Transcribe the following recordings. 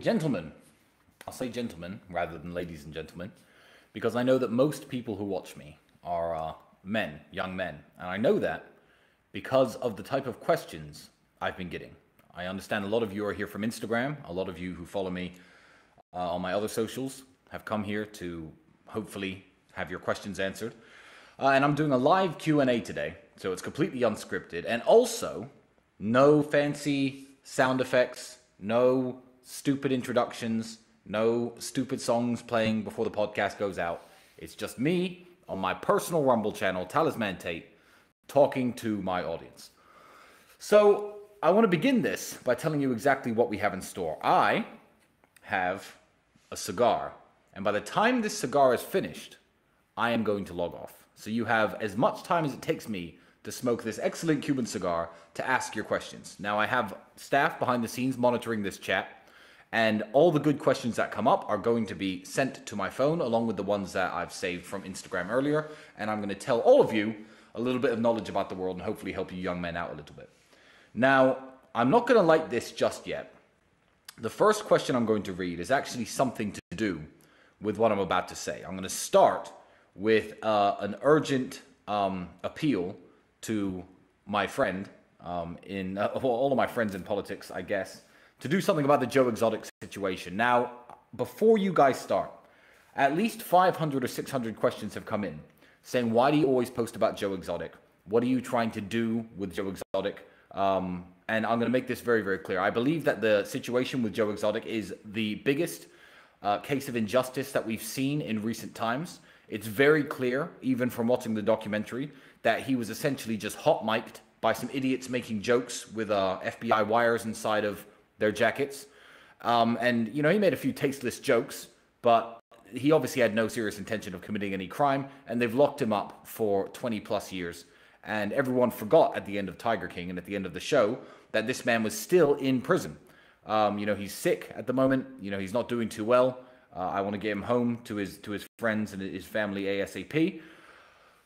Gentlemen, I'll say gentlemen rather than ladies and gentlemen, because I know that most people who watch me are men, young men, and I know that because of the type of questions I've been getting. I understand a lot of you are here from Instagram. A lot of you who follow me on my other socials have come here to hopefully have your questions answered. And I'm doing a live Q&A today, so it's completely unscripted. And also, no fancy sound effects, no stupid introductions, no stupid songs playing before the podcast goes out. It's just me on my personal Rumble channel, Talisman Tate, talking to my audience. So I want to begin this by telling you exactly what we have in store. I have a cigar, and by the time this cigar is finished, I am going to log off. So you have as much time as it takes me to smoke this excellent Cuban cigar to ask your questions. Now, I have staff behind the scenes monitoring this chat, and all the good questions that come up are going to be sent to my phone along with the ones that I've saved from Instagram earlier, and I'm going to tell all of you a little bit of knowledge about the world and hopefully help you young men out a little bit. Now, I'm not going to light this just yet. The first question I'm going to read is actually something to do with what I'm about to say. I'm going to start with an urgent appeal to my friend, all of my friends in politics, I guess, to do something about the Joe Exotic situation. Now, before you guys start, at least 500 or 600 questions have come in saying, why do you always post about Joe Exotic? What are you trying to do with Joe Exotic? And I'm going to make this very, very clear. I believe that the situation with Joe Exotic is the biggest case of injustice that we've seen in recent times. It's very clear, even from watching the documentary, that he was essentially just hot mic'd by some idiots making jokes with FBI wires inside of their jackets. And, you know, he made a few tasteless jokes, but he obviously had no serious intention of committing any crime, and they've locked him up for 20 plus years. And everyone forgot at the end of Tiger King and at the end of the show that this man was still in prison. You know, he's sick at the moment. You know, he's not doing too well. I want to get him home to his friends and his family ASAP.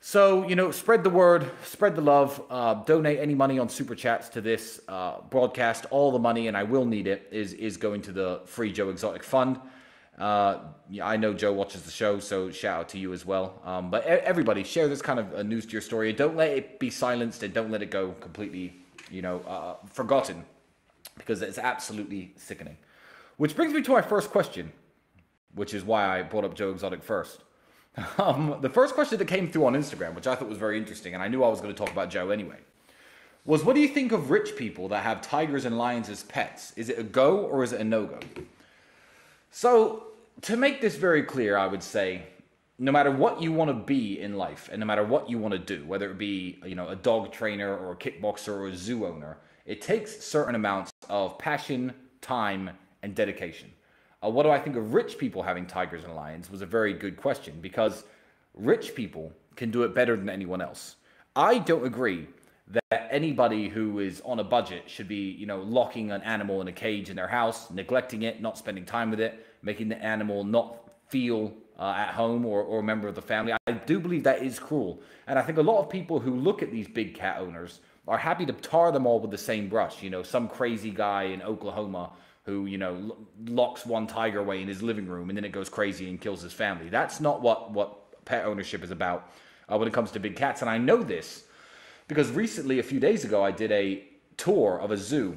So, you know, spread the word, spread the love, donate any money on Super Chats to this broadcast. All the money, and I will need it, is going to the Free Joe Exotic Fund. I know Joe watches the show, so shout out to you as well. But everybody, share this kind of news to your story. Don't let it be silenced, and don't let it go completely, you know, forgotten, because it's absolutely sickening. Which brings me to my first question, which is why I brought up Joe Exotic first. The first question that came through on Instagram, which I thought was very interesting, and I knew I was going to talk about Joe anyway, was what do you think of rich people that have tigers and lions as pets? Is it a go or is it a no-go? So, to make this very clear, I would say, no matter what you want to be in life, and no matter what you want to do, whether it be, you know, a dog trainer or a kickboxer or a zoo owner, it takes certain amounts of passion, time, and dedication. What do I think of rich people having tigers and lions was a very good question, because rich people can do it better than anyone else. I don't agree that anybody who is on a budget should be, you know, locking an animal in a cage in their house, neglecting it, not spending time with it, making the animal not feel at home or a member of the family. I do believe that is cruel. And I think a lot of people who look at these big cat owners are happy to tar them all with the same brush. You know, some crazy guy in Oklahoma who, you know, locks one tiger away in his living room and then it goes crazy and kills his family. That's not what pet ownership is about when it comes to big cats. And I know this because recently, a few days ago, I did a tour of a zoo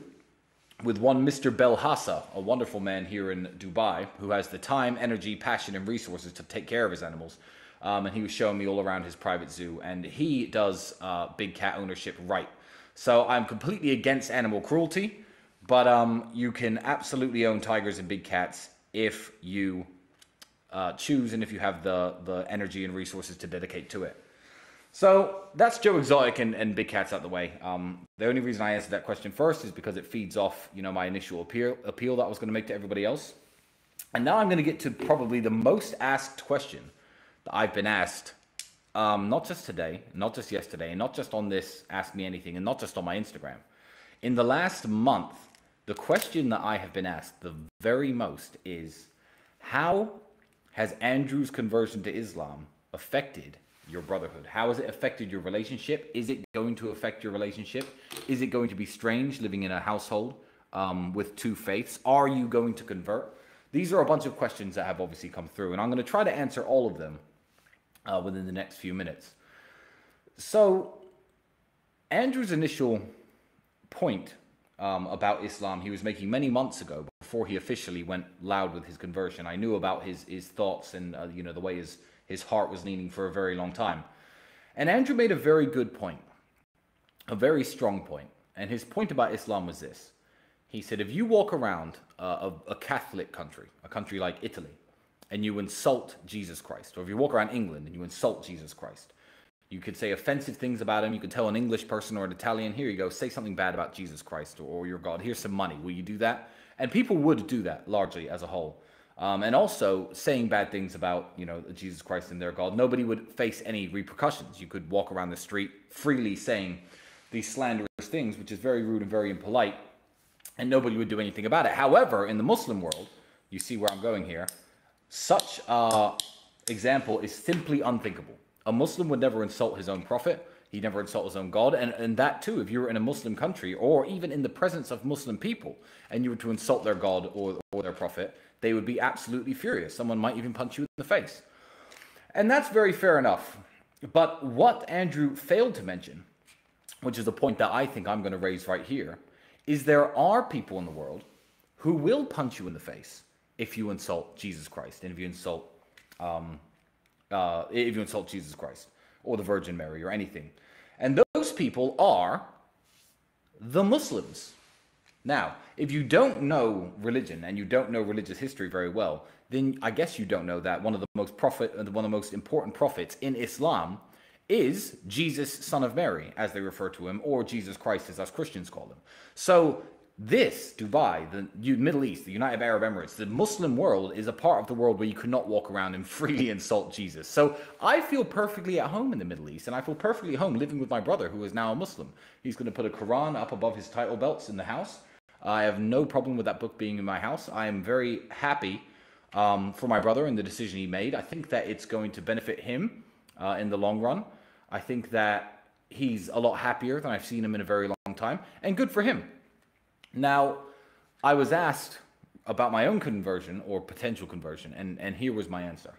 with one Mr. Belhassa, a wonderful man here in Dubai, who has the time, energy, passion, and resources to take care of his animals. And he was showing me all around his private zoo, and he does big cat ownership right. So I'm completely against animal cruelty, but you can absolutely own tigers and big cats if you choose and if you have the energy and resources to dedicate to it. So that's Joe Exotic and big cats out the way. The only reason I answered that question first is because it feeds off, you know, my initial appeal that I was going to make to everybody else. And now I'm going to get to probably the most asked question that I've been asked, not just today, not just yesterday, and not just on this Ask Me Anything, and not just on my Instagram. In the last month, the question that I have been asked the very most is, how has Andrew's conversion to Islam affected your brotherhood? How has it affected your relationship? Is it going to affect your relationship? Is it going to be strange living in a household with two faiths? Are you going to convert? These are a bunch of questions that have obviously come through, and I'm going to try to answer all of them within the next few minutes. So Andrew's initial point about Islam, he was making many months ago before he officially went loud with his conversion. I knew about his thoughts and you know, the way his heart was leaning for a very long time. And Andrew made a very good point, a very strong point. And his point about Islam was this. He said, if you walk around a Catholic country, a country like Italy, and you insult Jesus Christ, or if you walk around England and you insult Jesus Christ, you could say offensive things about him. You could tell an English person or an Italian, here you go, say something bad about Jesus Christ or your God. Here's some money. Will you do that? And people would do that largely as a whole. And also saying bad things about, you know, Jesus Christ and their God, nobody would face any repercussions. You could walk around the street freely saying these slanderous things, which is very rude and very impolite, and nobody would do anything about it. However, in the Muslim world, you see where I'm going here, such example is simply unthinkable. A Muslim would never insult his own prophet. He'd never insult his own God. And that too, if you were in a Muslim country or even in the presence of Muslim people and you were to insult their God or their prophet, they would be absolutely furious. Someone might even punch you in the face. And that's very fair enough. But what Andrew failed to mention, which is a point that I think I'm going to raise right here, is there are people in the world who will punch you in the face if you insult Jesus Christ and if you insult Jesus Christ or the Virgin Mary or anything. And those people are the Muslims. Now, if you don't know religion and you don't know religious history very well, then I guess you don't know that one of the most important prophets in Islam is Jesus, son of Mary, as they refer to him, or Jesus Christ, as us Christians call him. So this, Dubai, the Middle East, the United Arab Emirates, the Muslim world is a part of the world where you could not walk around and freely insult Jesus. So I feel perfectly at home in the Middle East, and I feel perfectly at home living with my brother, who is now a Muslim. He's going to put a Quran up above his title belts in the house. I have no problem with that book being in my house. I am very happy for my brother and the decision he made. I think that it's going to benefit him in the long run. I think that he's a lot happier than I've seen him in a very long time, and good for him. Now, I was asked about my own conversion or potential conversion, and here was my answer.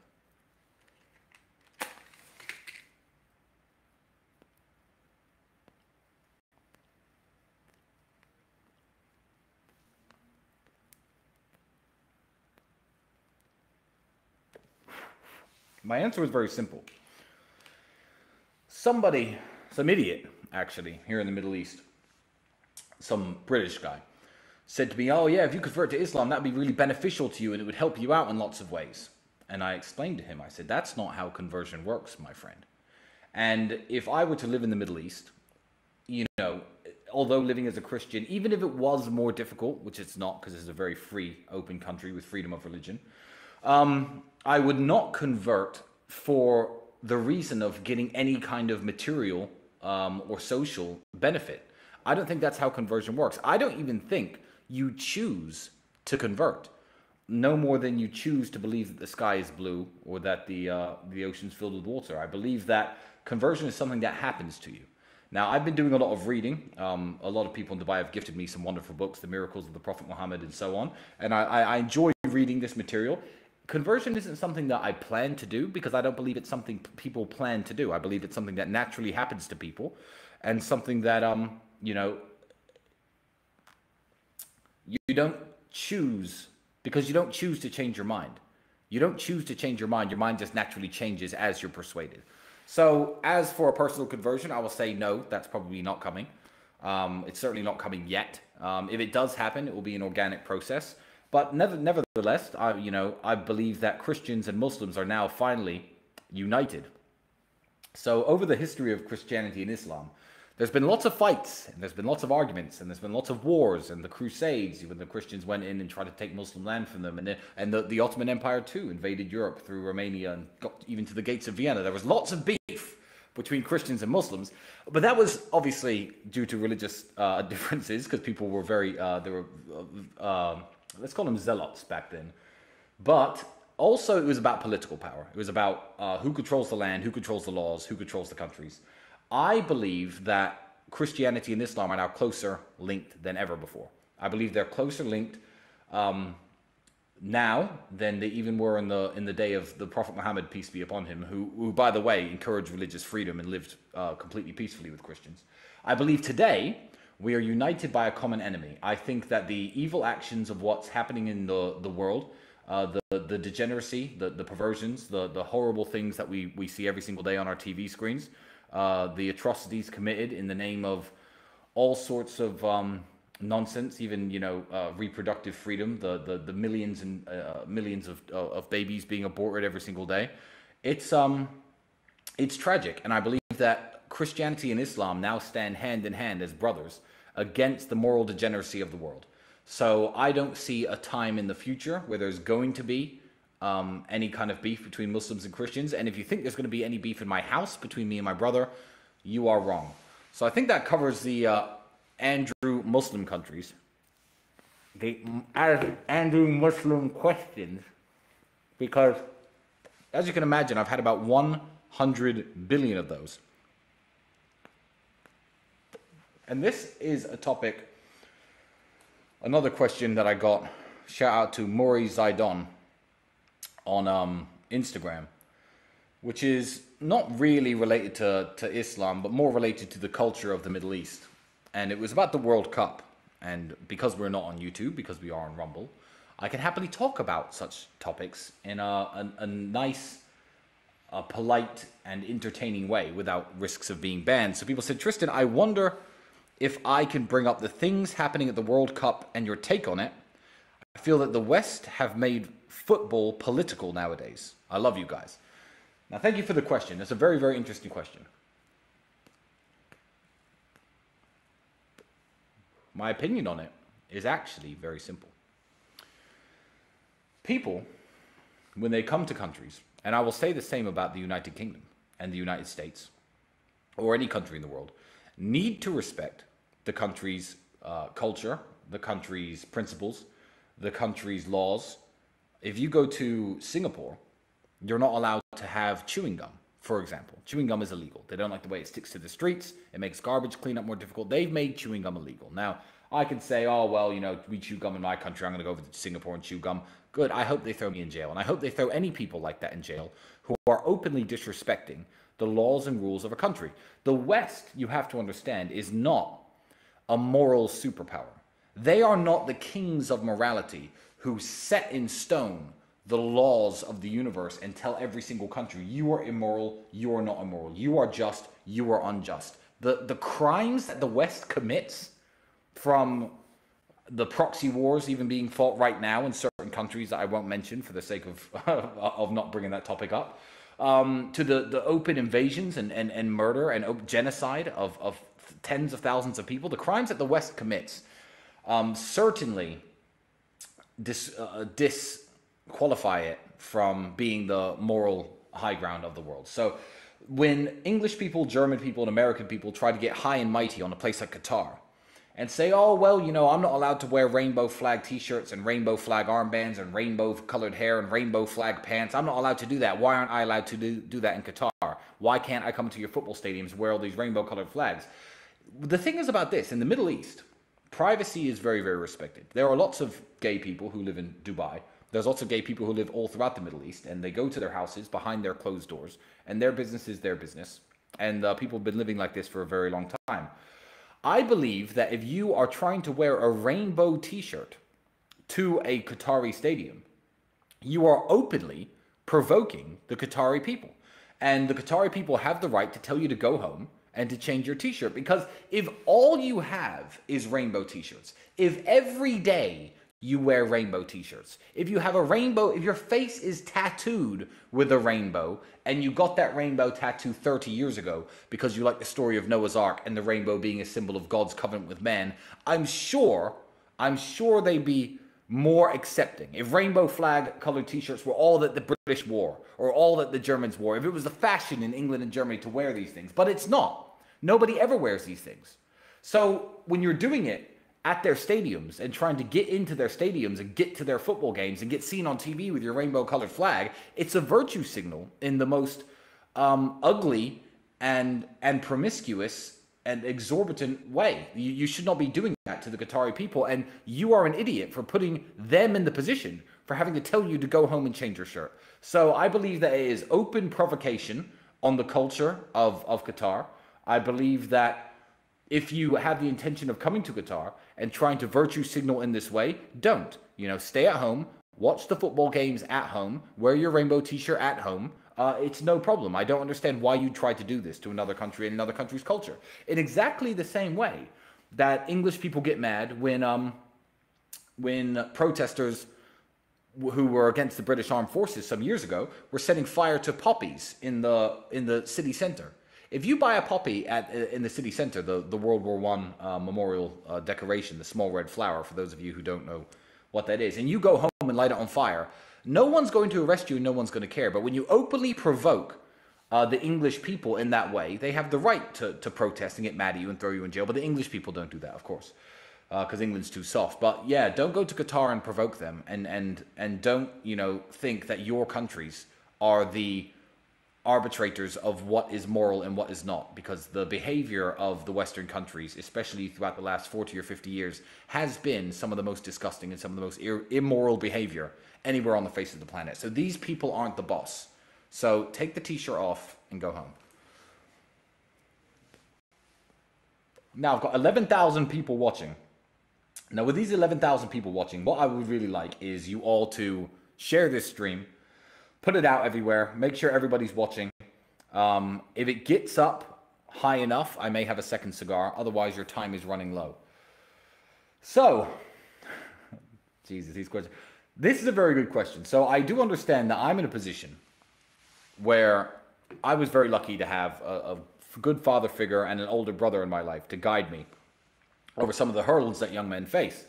My answer was very simple. Somebody, some idiot, actually, here in the Middle East, some British guy, said to me, oh yeah, if you convert to Islam, that'd be really beneficial to you and it would help you out in lots of ways. And I explained to him, I said, that's not how conversion works, my friend. And if I were to live in the Middle East, you know, although living as a Christian, even if it was more difficult, which it's not, because it's a very free, open country with freedom of religion, I would not convert for the reason of getting any kind of material or social benefit. I don't think that's how conversion works. I don't even think you choose to convert, no more than you choose to believe that the sky is blue or that the ocean's filled with water. I believe that conversion is something that happens to you. Now, I've been doing a lot of reading. A lot of people in Dubai have gifted me some wonderful books, The Miracles of the Prophet Muhammad and so on. And I enjoy reading this material. Conversion isn't something that I plan to do because I don't believe it's something people plan to do. I believe it's something that naturally happens to people and something that, you know, you don't choose, because you don't choose to change your mind. You don't choose to change your mind. Your mind just naturally changes as you're persuaded. So as for a personal conversion, I will say no, that's probably not coming. It's certainly not coming yet. If it does happen, it will be an organic process. But nevertheless, I believe that Christians and Muslims are now finally united. So over the history of Christianity and Islam, there's been lots of fights, and there's been lots of arguments, and there's been lots of wars, and the Crusades, when the Christians went in and tried to take Muslim land from them, and the Ottoman Empire too invaded Europe through Romania and got even to the gates of Vienna. There was lots of beef between Christians and Muslims, but that was obviously due to religious differences, because people were very, let's call them zealots back then. But also it was about political power. It was about who controls the land, who controls the laws, who controls the countries. I believe that Christianity and Islam are now closer linked than ever before. I believe they're closer linked now than they even were in the day of the Prophet Muhammad, peace be upon him, who by the way encouraged religious freedom and lived completely peacefully with Christians. I believe today we are united by a common enemy. I think that the evil actions of what's happening in the world, the degeneracy, the perversions, the horrible things that we see every single day on our TV screens, the atrocities committed in the name of all sorts of nonsense, even reproductive freedom, the millions and millions of babies being aborted every single day. It's tragic, and I believe that Christianity and Islam now stand hand in hand as brothers against the moral degeneracy of the world. So I don't see a time in the future where there's going to be any kind of beef between Muslims and Christians. And if you think there's going to be any beef in my house between me and my brother, you are wrong. So I think that covers the Andrew Muslim countries. The Andrew Muslim questions, because as you can imagine, I've had about 100 billion of those. And this is a topic, another question that I got, shout out to Maury Zaidon on Instagram, which is not really related to Islam, but more related to the culture of the Middle East. And it was about the World Cup. And because we're not on YouTube, because we are on Rumble, I can happily talk about such topics in a nice, polite and entertaining way without risks of being banned. So people said, Tristan, I wonder if I can bring up the things happening at the World Cup and your take on it. I feel that the West have made football political nowadays. I love you guys. Now, thank you for the question. It's a very, very interesting question. My opinion on it is actually very simple. People, when they come to countries, and I will say the same about the United Kingdom and the United States, or any country in the world, need to respect the country's culture, the country's principles, the country's laws. If you go to Singapore, you're not allowed to have chewing gum, for example. Chewing gum is illegal. They don't like the way it sticks to the streets. It makes garbage cleanup more difficult. They've made chewing gum illegal. Now, I could say, oh, well, we chew gum in my country. I'm going to go over to Singapore and chew gum. Good. I hope they throw me in jail. And I hope they throw any people like that in jail who are openly disrespecting the laws and rules of a country. The West, you have to understand, is not a moral superpower. They are not the kings of morality who set in stone the laws of the universe and tell every single country, you are immoral, you are not immoral, you are just, you are unjust. The crimes that the West commits, from the proxy wars even being fought right now in certain countries that I won't mention for the sake of, of not bringing that topic up, to the open invasions and murder and genocide of tens of thousands of people, the crimes that the West commits certainly disqualify it from being the moral high ground of the world. So when English people, German people, and American people try to get high and mighty on a place like Qatar and say, oh, well, I'm not allowed to wear rainbow flag t-shirts and rainbow flag armbands and rainbow colored hair and rainbow flag pants. I'm not allowed to do that. Why aren't I allowed to do that in Qatar? Why can't I come to your football stadiums, wear all these rainbow colored flags? The thing is about this, in the Middle East, privacy is very, very respected. There are lots of gay people who live in Dubai. There's lots of gay people who live all throughout the Middle East, and they go to their houses behind their closed doors, and their business is their business. And people have been living like this for a very long time. I believe that if you are trying to wear a rainbow t-shirt to a Qatari stadium, you are openly provoking the Qatari people. And the Qatari people have the right to tell you to go home and to change your t-shirt, because if all you have is rainbow t-shirts, if every day you wear rainbow t-shirts, if you have a rainbow, if your face is tattooed with a rainbow, and you got that rainbow tattoo 30 years ago because you like the story of Noah's Ark and the rainbow being a symbol of God's covenant with man, I'm sure they'd be more accepting. If rainbow flag colored t-shirts were all that the British wore, or all that the Germans wore, if it was the fashion in England and Germany to wear these things, but it's not. Nobody ever wears these things. So when you're doing it at their stadiums and trying to get into their stadiums and get to their football games and get seen on TV with your rainbow colored flag, it's a virtue signal in the most ugly and promiscuous an exorbitant way. You should not be doing that to the Qatari people, and you are an idiot for putting them in the position for having to tell you to go home and change your shirt. So I believe that it is open provocation on the culture of Qatar. I believe that if you have the intention of coming to Qatar and trying to virtue signal in this way, don't. You know, stay at home, watch the football games at home, wear your rainbow t-shirt at home. It's no problem. I don't understand why you try to do this to another country and another country's culture. In exactly the same way that English people get mad when protesters who were against the British Armed Forces some years ago were setting fire to poppies in the city center. If you buy a poppy in the city center, the World War I memorial decoration, the small red flower, for those of you who don't know what that is, and you go home and light it on fire, no one's going to arrest you and no one's going to care. But when you openly provoke the English people in that way, they have the right to protest and get mad at you and throw you in jail. But the English people don't do that, of course, because England's too soft. But yeah, don't go to Qatar and provoke them, and don't, you know, think that your countries are the arbitrators of what is moral and what is not, because the behavior of the Western countries, especially throughout the last 40 or 50 years, has been some of the most disgusting and some of the most immoral behavior anywhere on the face of the planet. So these people aren't the boss. So take the t-shirt off and go home. Now I've got 11,000 people watching. Now with these 11,000 people watching, what I would really like is you all to share this stream. Put it out everywhere. Make sure everybody's watching. If it gets up high enough, I may have a second cigar. Otherwise, your time is running low. So, Jesus, these questions. This is a very good question. So I do understand that I'm in a position where I was very lucky to have a good father figure and an older brother in my life to guide me over some of the hurdles that young men face.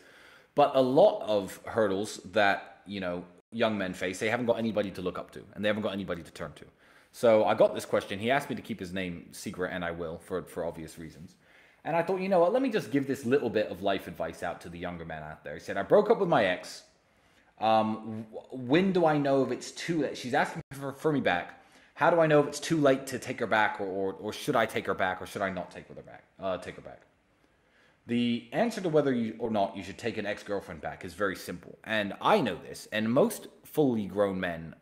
But a lot of hurdles that, you know, young men face, they haven't got anybody to look up to, and they haven't got anybody to turn to. So I got this question. He asked me to keep his name secret, and I will, for obvious reasons. And I thought, you know what, let me just give this little bit of life advice out to the younger man out there. He said, I broke up with my ex. When do I know if it's too late? She's asking for me back. How do I know if it's too late to take her back, or should I take her back, or should I not take her back? The answer to whether or not you should take an ex-girlfriend back is very simple. And I know this, and most fully grown men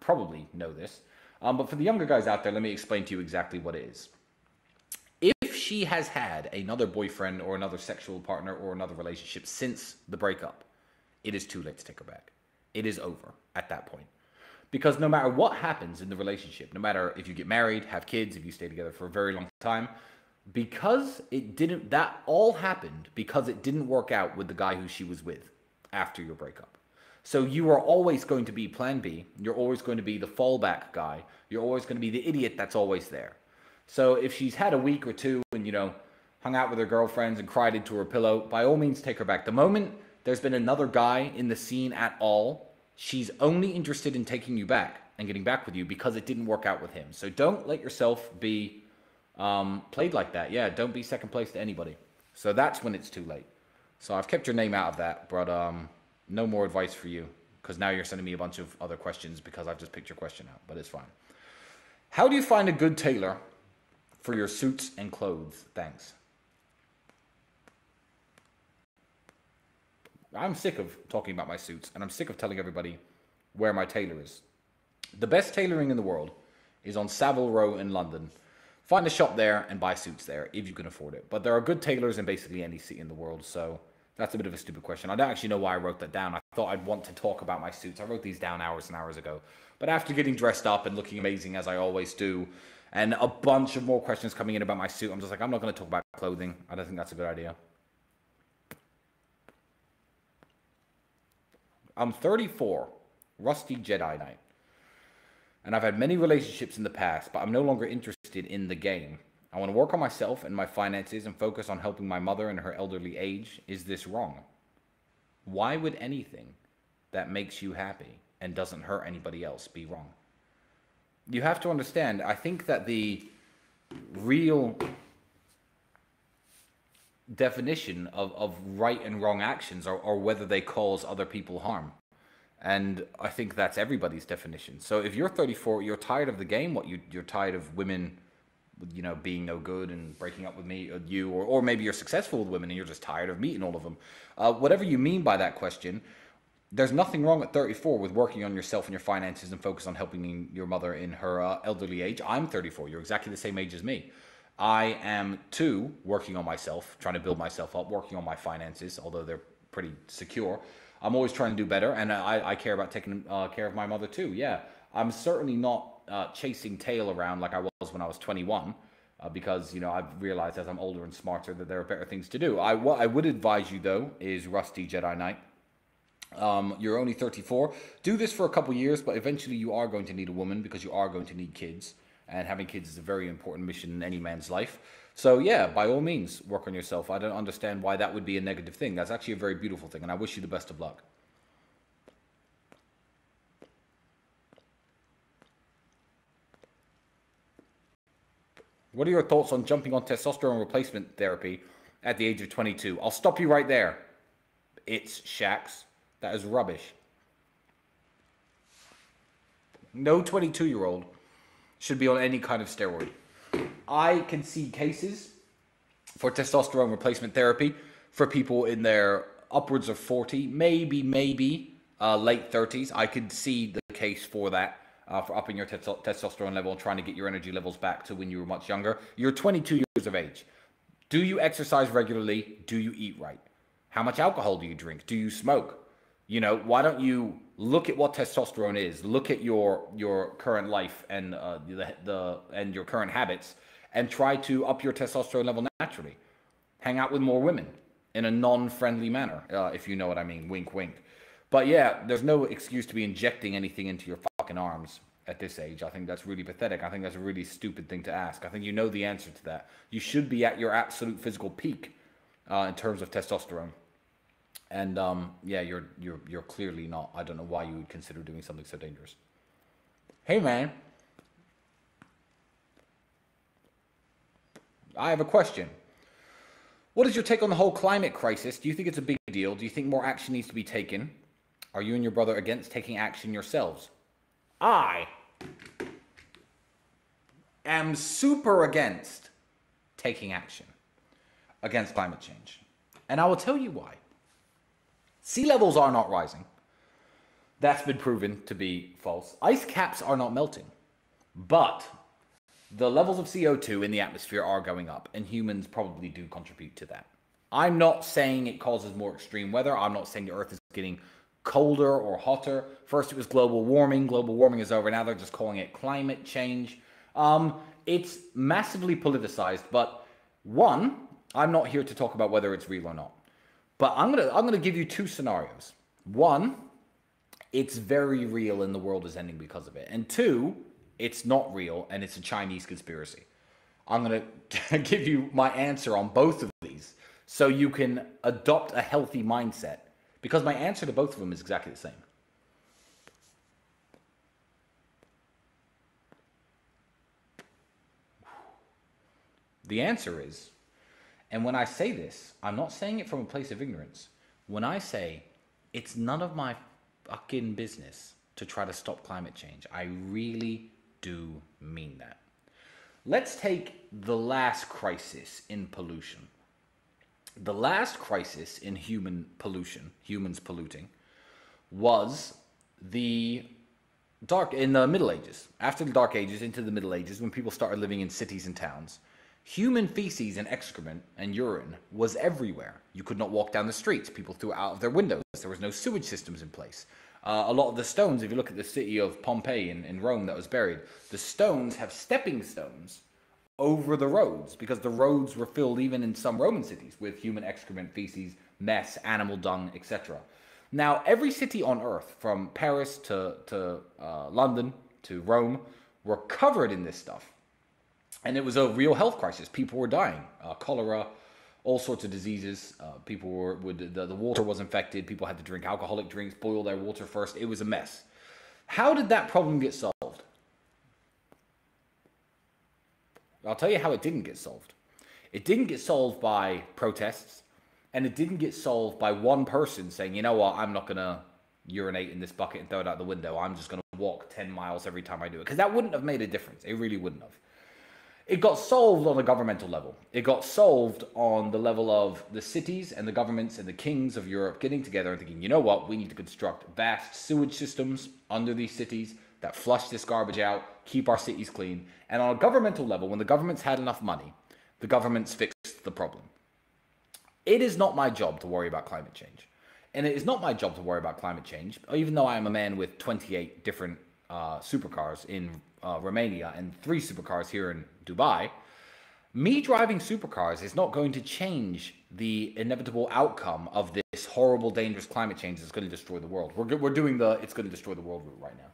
probably know this. But for the younger guys out there, let me explain to you exactly what it is. If she has had another boyfriend or another sexual partner or another relationship since the breakup, it is too late to take her back. It is over at that point. Because no matter what happens in the relationship, no matter if you get married, have kids, if you stay together for a very long time, because it didn't, that all happened because it didn't work out with the guy who she was with after your breakup. So you are always going to be plan B. You're always going to be the fallback guy. You're always going to be the idiot that's always there. So if she's had a week or two and, you know, hung out with her girlfriends and cried into her pillow, by all means, take her back. The moment there's been another guy in the scene at all, she's only interested in taking you back and getting back with you because it didn't work out with him. So don't let yourself be played like that. Yeah, don't be second place to anybody. So that's when it's too late. So I've kept your name out of that, but no more advice for you, because now you're sending me a bunch of other questions because I've just picked your question out, but it's fine. How do you find a good tailor for your suits and clothes? Thanks. I'm sick of talking about my suits, and I'm sick of telling everybody where my tailor is. The best tailoring in the world is on Savile Row in London. Find a shop there and buy suits there if you can afford it. But there are good tailors in basically any city in the world, so that's a bit of a stupid question. I don't actually know why I wrote that down. I thought I'd want to talk about my suits. I wrote these down hours and hours ago. But after getting dressed up and looking amazing as I always do, and a bunch of more questions coming in about my suit, I'm just like, I'm not going to talk about clothing. I don't think that's a good idea. I'm 34, Rusty Jedi Knight. And I've had many relationships in the past, but I'm no longer interested in the game. I want to work on myself and my finances and focus on helping my mother in her elderly age. Is this wrong? Why would anything that makes you happy and doesn't hurt anybody else be wrong? You have to understand, I think that the real definition of right and wrong actions are whether they cause other people harm. And I think that's everybody's definition. So if you're 34, you're tired of the game, you're tired of women you know, being no good and breaking up with me or you, or maybe you're successful with women and you're just tired of meeting all of them. Whatever you mean by that question, there's nothing wrong at 34 with working on yourself and your finances and focus on helping your mother in her elderly age. I'm 34. You're exactly the same age as me. I am too working on myself, trying to build myself up, working on my finances, although they're pretty secure. I'm always trying to do better, and I care about taking care of my mother too. Yeah, I'm certainly not chasing tail around like I was when I was 21, because, you know, I've realized as I'm older and smarter that there are better things to do. What I would advise you, though, is Rusty Jedi Knight. You're only 34. Do this for a couple years, but eventually you are going to need a woman because you are going to need kids. And having kids is a very important mission in any man's life. So yeah, by all means, work on yourself. I don't understand why that would be a negative thing. That's actually a very beautiful thing, and I wish you the best of luck. What are your thoughts on jumping on testosterone replacement therapy at the age of 22? I'll stop you right there. It's Shax. That is rubbish. No 22-year-old should be on any kind of steroid. I can see cases for testosterone replacement therapy for people in their upwards of 40, maybe late 30s. I could see the case for that, for upping your testosterone level and trying to get your energy levels back to when you were much younger. You're 22 years of age. Do you exercise regularly? Do you eat right? How much alcohol do you drink? Do you smoke? You know, why don't you look at what testosterone is, look at your current life and and your current habits, and try to up your testosterone level naturally. Hang out with more women in a non-friendly manner, if you know what I mean. Wink, wink. But yeah, there's no excuse to be injecting anything into your fucking arms at this age. I think that's really pathetic. I think that's a really stupid thing to ask. I think you know the answer to that. You should be at your absolute physical peak in terms of testosterone. And yeah, you're clearly not. I don't know why you would consider doing something so dangerous. Hey man, I have a question. What is your take on the whole climate crisis? Do you think it's a big deal? Do you think more action needs to be taken? Are you and your brother against taking action yourselves? I am super against taking action against climate change. And I will tell you why. Sea levels are not rising. That's been proven to be false. Ice caps are not melting, but the levels of CO2 in the atmosphere are going up, and humans probably do contribute to that. I'm not saying it causes more extreme weather. I'm not saying the Earth is getting colder or hotter. First it was global warming. Global warming is over. Now they're just calling it climate change. It's massively politicized, but one, I'm not here to talk about whether it's real or not. But I'm gonna give you two scenarios. One, it's very real and the world is ending because of it. And two, it's not real and it's a Chinese conspiracy. I'm gonna give you my answer on both of these so you can adopt a healthy mindset, because my answer to both of them is exactly the same. The answer is, and when I say this, I'm not saying it from a place of ignorance. When I say it's none of my fucking business to try to stop climate change, I really do mean that. Let's take the last crisis in pollution. The last crisis in human pollution, humans polluting, was in the Middle Ages. After the Dark Ages, into the Middle Ages, when people started living in cities and towns, human feces and excrement and urine was everywhere. You could not walk down the streets. People threw it out of their windows. There was no sewage systems in place. A lot of the stones, if you look at the city of Pompeii in Rome that was buried, the stones have stepping stones over the roads because the roads were filled, even in some Roman cities, with human excrement, feces, mess, animal dung, etc. Now, every city on Earth, from Paris to London to Rome, were covered in this stuff. And it was a real health crisis. People were dying, cholera, all sorts of diseases. People the water was infected. People had to drink alcoholic drinks, boil their water first. It was a mess. How did that problem get solved? I'll tell you how it didn't get solved. It didn't get solved by protests, and it didn't get solved by one person saying, you know what, I'm not going to urinate in this bucket and throw it out the window. I'm just going to walk 10 miles every time I do it, because that wouldn't have made a difference. It really wouldn't have. It got solved on a governmental level. It got solved on the level of the cities and the governments and the kings of Europe getting together and thinking, you know what, we need to construct vast sewage systems under these cities that flush this garbage out, keep our cities clean. And on a governmental level, when the governments had enough money, the governments fixed the problem. It is not my job to worry about climate change. And it is not my job to worry about climate change, even though I am a man with 28 different supercars in Romania and 3 supercars here in Dubai. Me driving supercars is not going to change the inevitable outcome of this horrible, dangerous climate change that's going to destroy the world. We're doing the it's going to destroy the world route right now.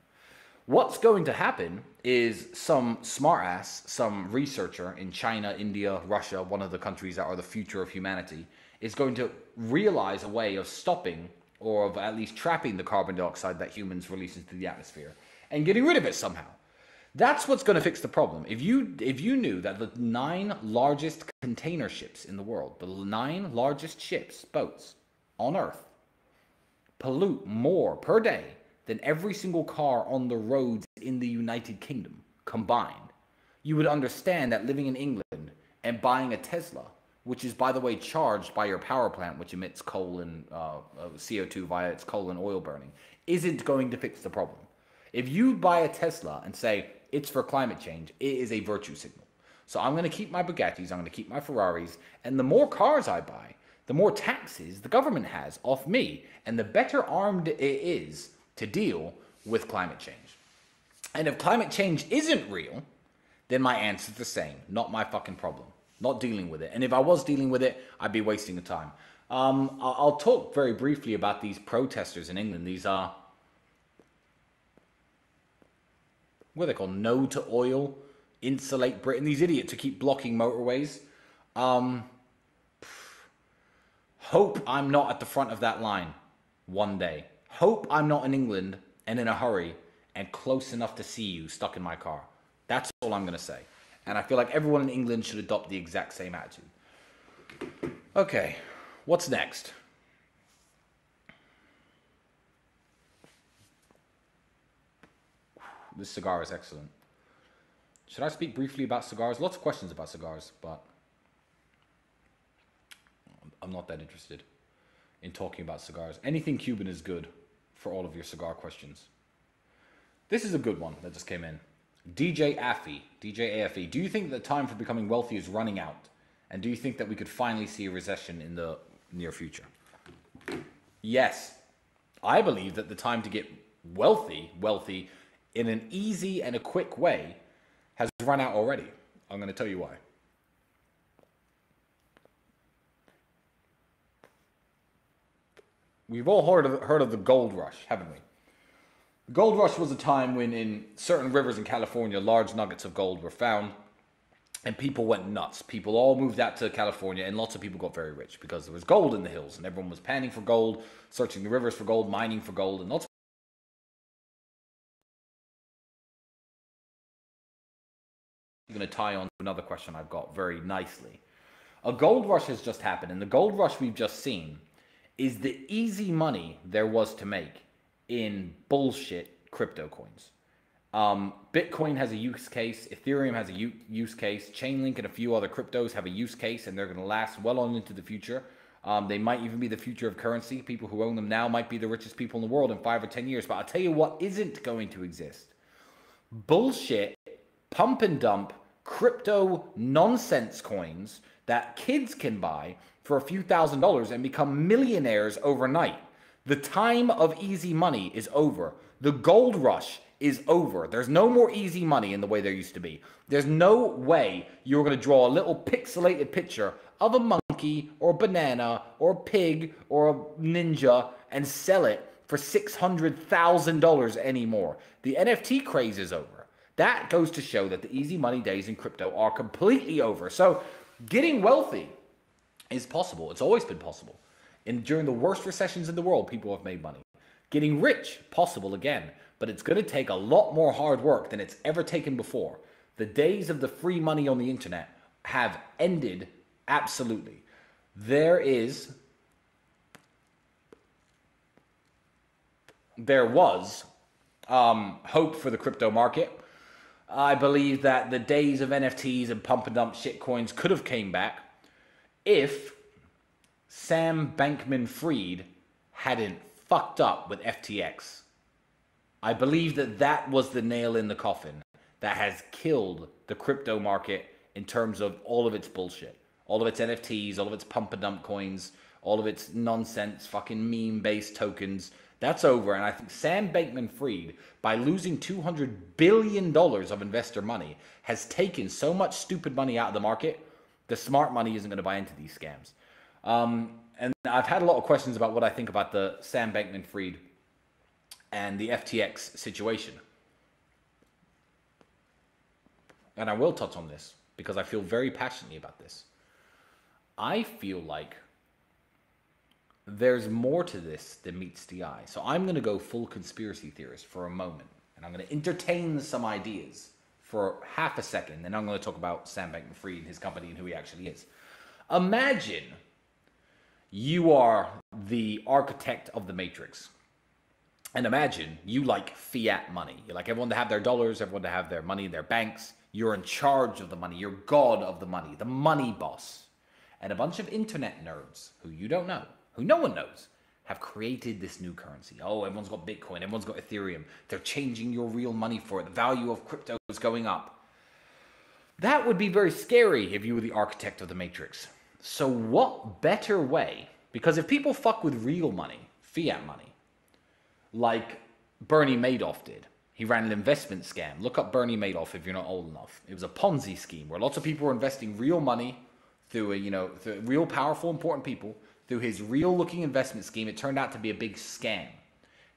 What's going to happen is some smart ass, some researcher in China, India, Russia, one of the countries that are the future of humanity, is going to realize a way of stopping or of at least trapping the carbon dioxide that humans release into the atmosphere and getting rid of it somehow. That's what's going to fix the problem. If you knew that the 9 largest container ships in the world, the 9 largest ships, boats on Earth, pollute more per day than every single car on the roads in the United Kingdom combined, you would understand that living in England and buying a Tesla, which is, by the way, charged by your power plant, which emits coal and CO2 via its coal and oil burning, isn't going to fix the problem. If you buy a Tesla and say, it's for climate change, it is a virtue signal. So I'm going to keep my Bugattis, I'm going to keep my Ferraris, and the more cars I buy, the more taxes the government has off me, and the better armed it is to deal with climate change. And if climate change isn't real, then my answer's the same. Not my fucking problem. Not dealing with it. And if I was dealing with it, I'd be wasting the time. I'll talk very briefly about these protesters in England. These are... what are they called? No to oil, insulate Britain. These idiots who keep blocking motorways. Hope I'm not at the front of that line one day. Hope I'm not in England and in a hurry and close enough to see you stuck in my car. That's all I'm going to say. And I feel like everyone in England should adopt the exact same attitude. Okay, what's next? This cigar is excellent. Should I speak briefly about cigars? Lots of questions about cigars, but I'm not that interested in talking about cigars. Anything Cuban is good for all of your cigar questions. This is a good one that just came in. DJ Afe, DJ Afe, do you think the time for becoming wealthy is running out? And do you think that we could finally see a recession in the near future? Yes. I believe that the time to get wealthy in an easy and a quick way has run out already. I'm going to tell you why. We've all heard of the gold rush, haven't we? The gold rush was a time when in certain rivers in California, large nuggets of gold were found and people went nuts. People all moved out to California and lots of people got very rich because there was gold in the hills and everyone was panning for gold, searching the rivers for gold, mining for gold, and lots of I'm going to tie on to another question I've got very nicely. A gold rush has just happened, and the gold rush we've just seen is the easy money there was to make in bullshit crypto coins. Bitcoin has a use case. Ethereum has a use case. Chainlink and a few other cryptos have a use case, and they're going to last well on into the future. They might even be the future of currency. People who own them now might be the richest people in the world in 5 or 10 years. But I'll tell you what isn't going to exist. Bullshit, pump and dump, crypto nonsense coins that kids can buy for a few $1,000s and become millionaires overnight. The time of easy money is over. The gold rush is over. There's no more easy money in the way there used to be. There's no way you're going to draw a little pixelated picture of a monkey or a banana or a pig or a ninja and sell it for $600,000 anymore. The NFT craze is over. That goes to show that the easy money days in crypto are completely over. So getting wealthy is possible. It's always been possible. And during the worst recessions in the world, people have made money. Getting rich, possible again, but it's going to take a lot more hard work than it's ever taken before. The days of the free money on the internet have ended absolutely. There was hope for the crypto market. I believe that the days of NFTs and pump and dump shitcoins could have came back if Sam Bankman-Fried hadn't fucked up with FTX. I believe that that was the nail in the coffin that has killed the crypto market in terms of all of its bullshit. All of its NFTs, all of its pump and dump coins, all of its nonsense fucking meme-based tokens. That's over. And I think Sam Bankman-Fried, by losing $200 billion of investor money, has taken so much stupid money out of the market, the smart money isn't going to buy into these scams. And I've had a lot of questions about what I think about the Sam Bankman-Fried and the FTX situation. And I will touch on this because I feel very passionately about this. I feel like there's more to this than meets the eye. So I'm going to go full conspiracy theorist for a moment. And I'm going to entertain some ideas for half a second. Then I'm going to talk about Sam Bankman-Fried and his company and who he actually is. Imagine you are the architect of the Matrix. And imagine you like fiat money. You like everyone to have their dollars, everyone to have their money in their banks. You're in charge of the money. You're god of the money boss. And a bunch of internet nerds who you don't know, who no one knows, have created this new currency. Oh, everyone's got Bitcoin. Everyone's got Ethereum. They're changing your real money for it. The value of crypto is going up. That would be very scary if you were the architect of the Matrix. So what better way? Because if people fuck with real money, fiat money, like Bernie Madoff did. He ran an investment scam. Look up Bernie Madoff if you're not old enough. It was a Ponzi scheme where lots of people were investing real money through, through real powerful, important people. Through his real-looking investment scheme, it turned out to be a big scam.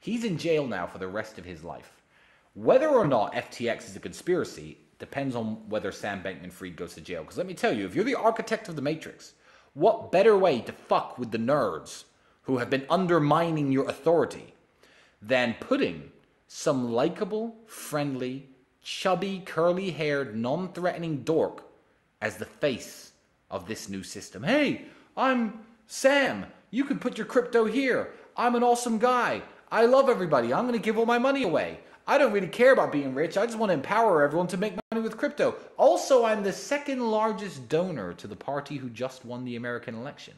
He's in jail now for the rest of his life. Whether or not FTX is a conspiracy depends on whether Sam Bankman-Fried goes to jail. Because let me tell you, if you're the architect of the Matrix, what better way to fuck with the nerds who have been undermining your authority than putting some likable, friendly, chubby, curly-haired, non-threatening dork as the face of this new system? Hey, I'm Sam, you can put your crypto here. I'm an awesome guy. I love everybody. I'm going to give all my money away. I don't really care about being rich. I just want to empower everyone to make money with crypto. Also, I'm the second largest donor to the party who just won the American election.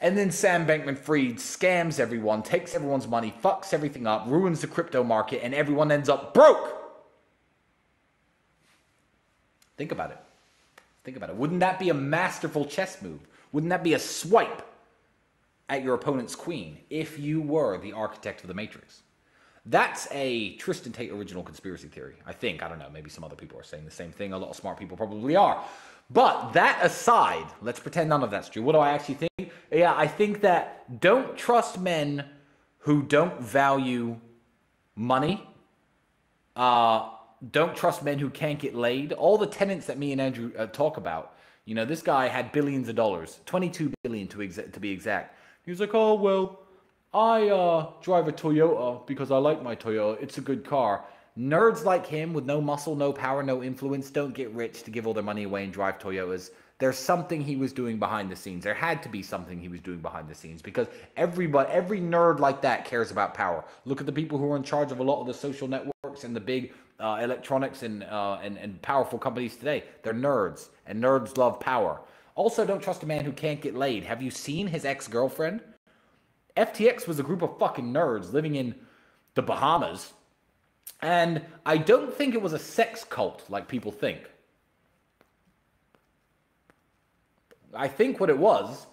And then Sam Bankman-Fried scams everyone, takes everyone's money, fucks everything up, ruins the crypto market, and everyone ends up broke. Think about it. Think about it. Wouldn't that be a masterful chess move? Wouldn't that be a swipe at your opponent's queen if you were the architect of the Matrix? That's a Tristan Tate original conspiracy theory, I think. I don't know. Maybe some other people are saying the same thing. A lot of smart people probably are. But that aside, let's pretend none of that's true. What do I actually think? Yeah, I think that don't trust men who don't value money. Don't trust men who can't get laid. All the tenets that me and Andrew talk about. You know, this guy had billions of dollars, 22 billion to be exact. He was like, oh, well, I drive a Toyota because I like my Toyota. It's a good car. Nerds like him with no muscle, no power, no influence don't get rich to give all their money away and drive Toyotas. There's something he was doing behind the scenes. There had to be something he was doing behind the scenes because every nerd like that cares about power. Look at the people who are in charge of a lot of the social networks and the big electronics and powerful companies today. They're nerds, and nerds love power. Also, don't trust a man who can't get laid. Have you seen his ex-girlfriend? FTX was a group of fucking nerds living in the Bahamas, and I don't think it was a sex cult like people think. I think what it was,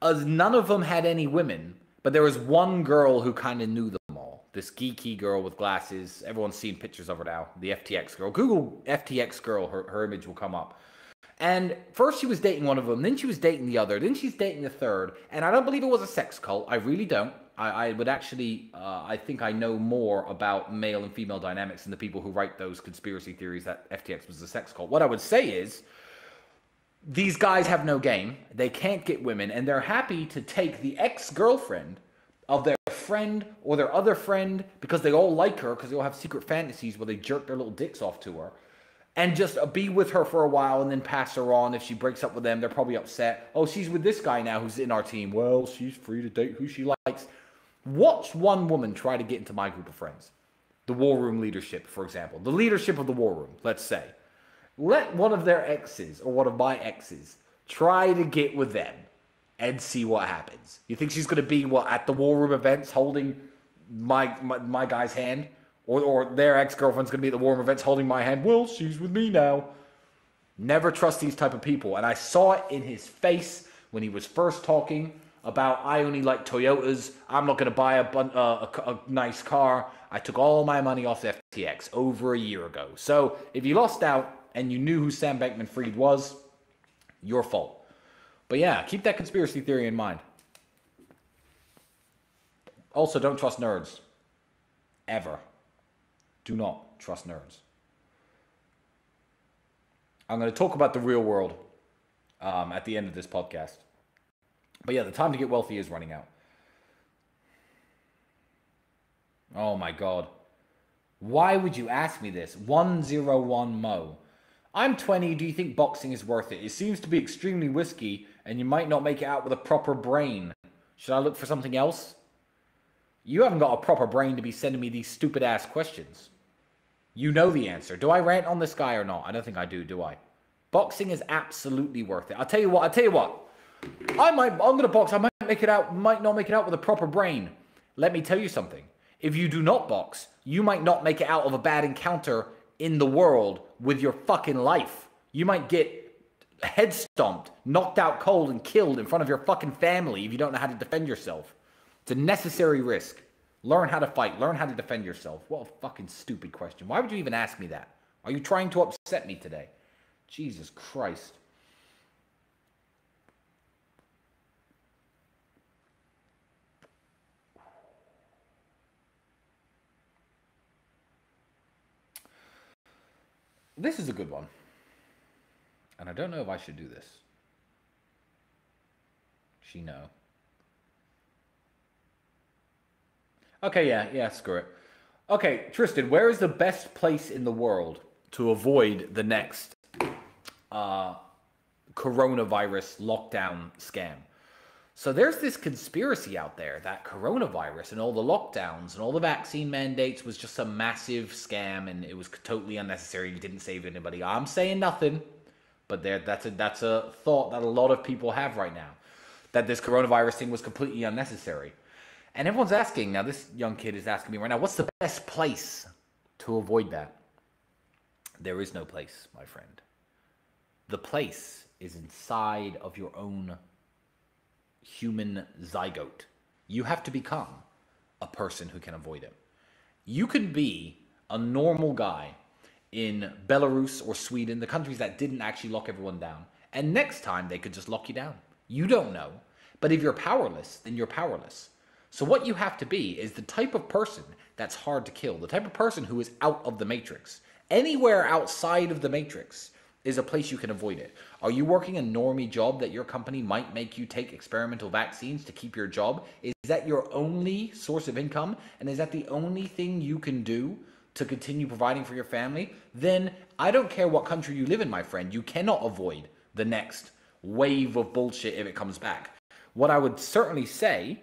as none of them had any women, but there was one girl who kind of knew them all. This geeky girl with glasses. Everyone's seen pictures of her now. The FTX girl. Google FTX girl. Her image will come up. And first she was dating one of them. Then she was dating the other. Then she's dating the third. And I don't believe it was a sex cult. I really don't. I would actually, I think I know more about male and female dynamics than the people who write those conspiracy theories that FTX was a sex cult. What I would say is, these guys have no game, they can't get women, and they're happy to take the ex-girlfriend of their friend or their other friend because they all like her, because they all have secret fantasies where they jerk their little dicks off to her, and just be with her for a while and then pass her on. If she breaks up with them, they're probably upset. Oh, she's with this guy now who's in our team. Well, she's free to date who she likes. Watch one woman try to get into my group of friends. the war room leadership, for example, the leadership of the war room, let's say, let one of their exes or one of my exes try to get with them and see what happens. You think she's going to be what, at the war room events holding my guy's hand, or their ex-girlfriend's going to be at the war room events holding my hand? Well, she's with me now. Never trust these type of people. And I saw it in his face when he was first talking about, I only like Toyotas. I'm not going to buy a nice car. I took all my money off FTX over a year ago. So if you lost out and you knew who Sam Bankman-Fried was, your fault. But yeah, keep that conspiracy theory in mind. Also, don't trust nerds. Ever. Do not trust nerds. I'm going to talk about the real world at the end of this podcast. But yeah, the time to get wealthy is running out. Oh my God. Why would you ask me this? 101 Mo. I'm 20. Do you think boxing is worth it? It seems to be extremely risky, and you might not make it out with a proper brain. Should I look for something else? You haven't got a proper brain to be sending me these stupid ass questions. You know the answer. Do I rant on this guy or not? I don't think I do I? Boxing is absolutely worth it. I'll tell you what. I'm gonna box. I might make it out, might not make it out with a proper brain. Let me tell you something. If you do not box, you might not make it out of a bad encounter in the world with your fucking life. You might get head stomped, knocked out cold, and killed in front of your fucking family if you don't know how to defend yourself. It's a necessary risk. Learn how to fight. Learn how to defend yourself. What a fucking stupid question. Why would you even ask me that? Are you trying to upset me today? Jesus Christ. This is a good one, and I don't know if I should do this. She know. Okay, yeah, screw it. Okay, Tristan, where is the best place in the world to avoid the next coronavirus lockdown scam? So there's this conspiracy out there that coronavirus and all the lockdowns and all the vaccine mandates was just a massive scam and it was totally unnecessary. It didn't save anybody. I'm saying nothing, but that's a thought that a lot of people have right now, that this coronavirus thing was completely unnecessary. And everyone's asking, now this young kid is asking me right now, what's the best place to avoid that? There is no place, my friend. The place is inside of your own human zygote. You have to become a person who can avoid it. You can be a normal guy in Belarus or Sweden, the countries that didn't actually lock everyone down, and next time they could just lock you down. You don't know. But if you're powerless, then you're powerless. So what you have to be is the type of person that's hard to kill, the type of person who is out of the matrix. Anywhere outside of the matrix is a place you can avoid it. Are you working a normie job that your company might make you take experimental vaccines to keep your job? Is that your only source of income? And is that the only thing you can do to continue providing for your family? Then I don't care what country you live in, my friend. You cannot avoid the next wave of bullshit if it comes back. What I would certainly say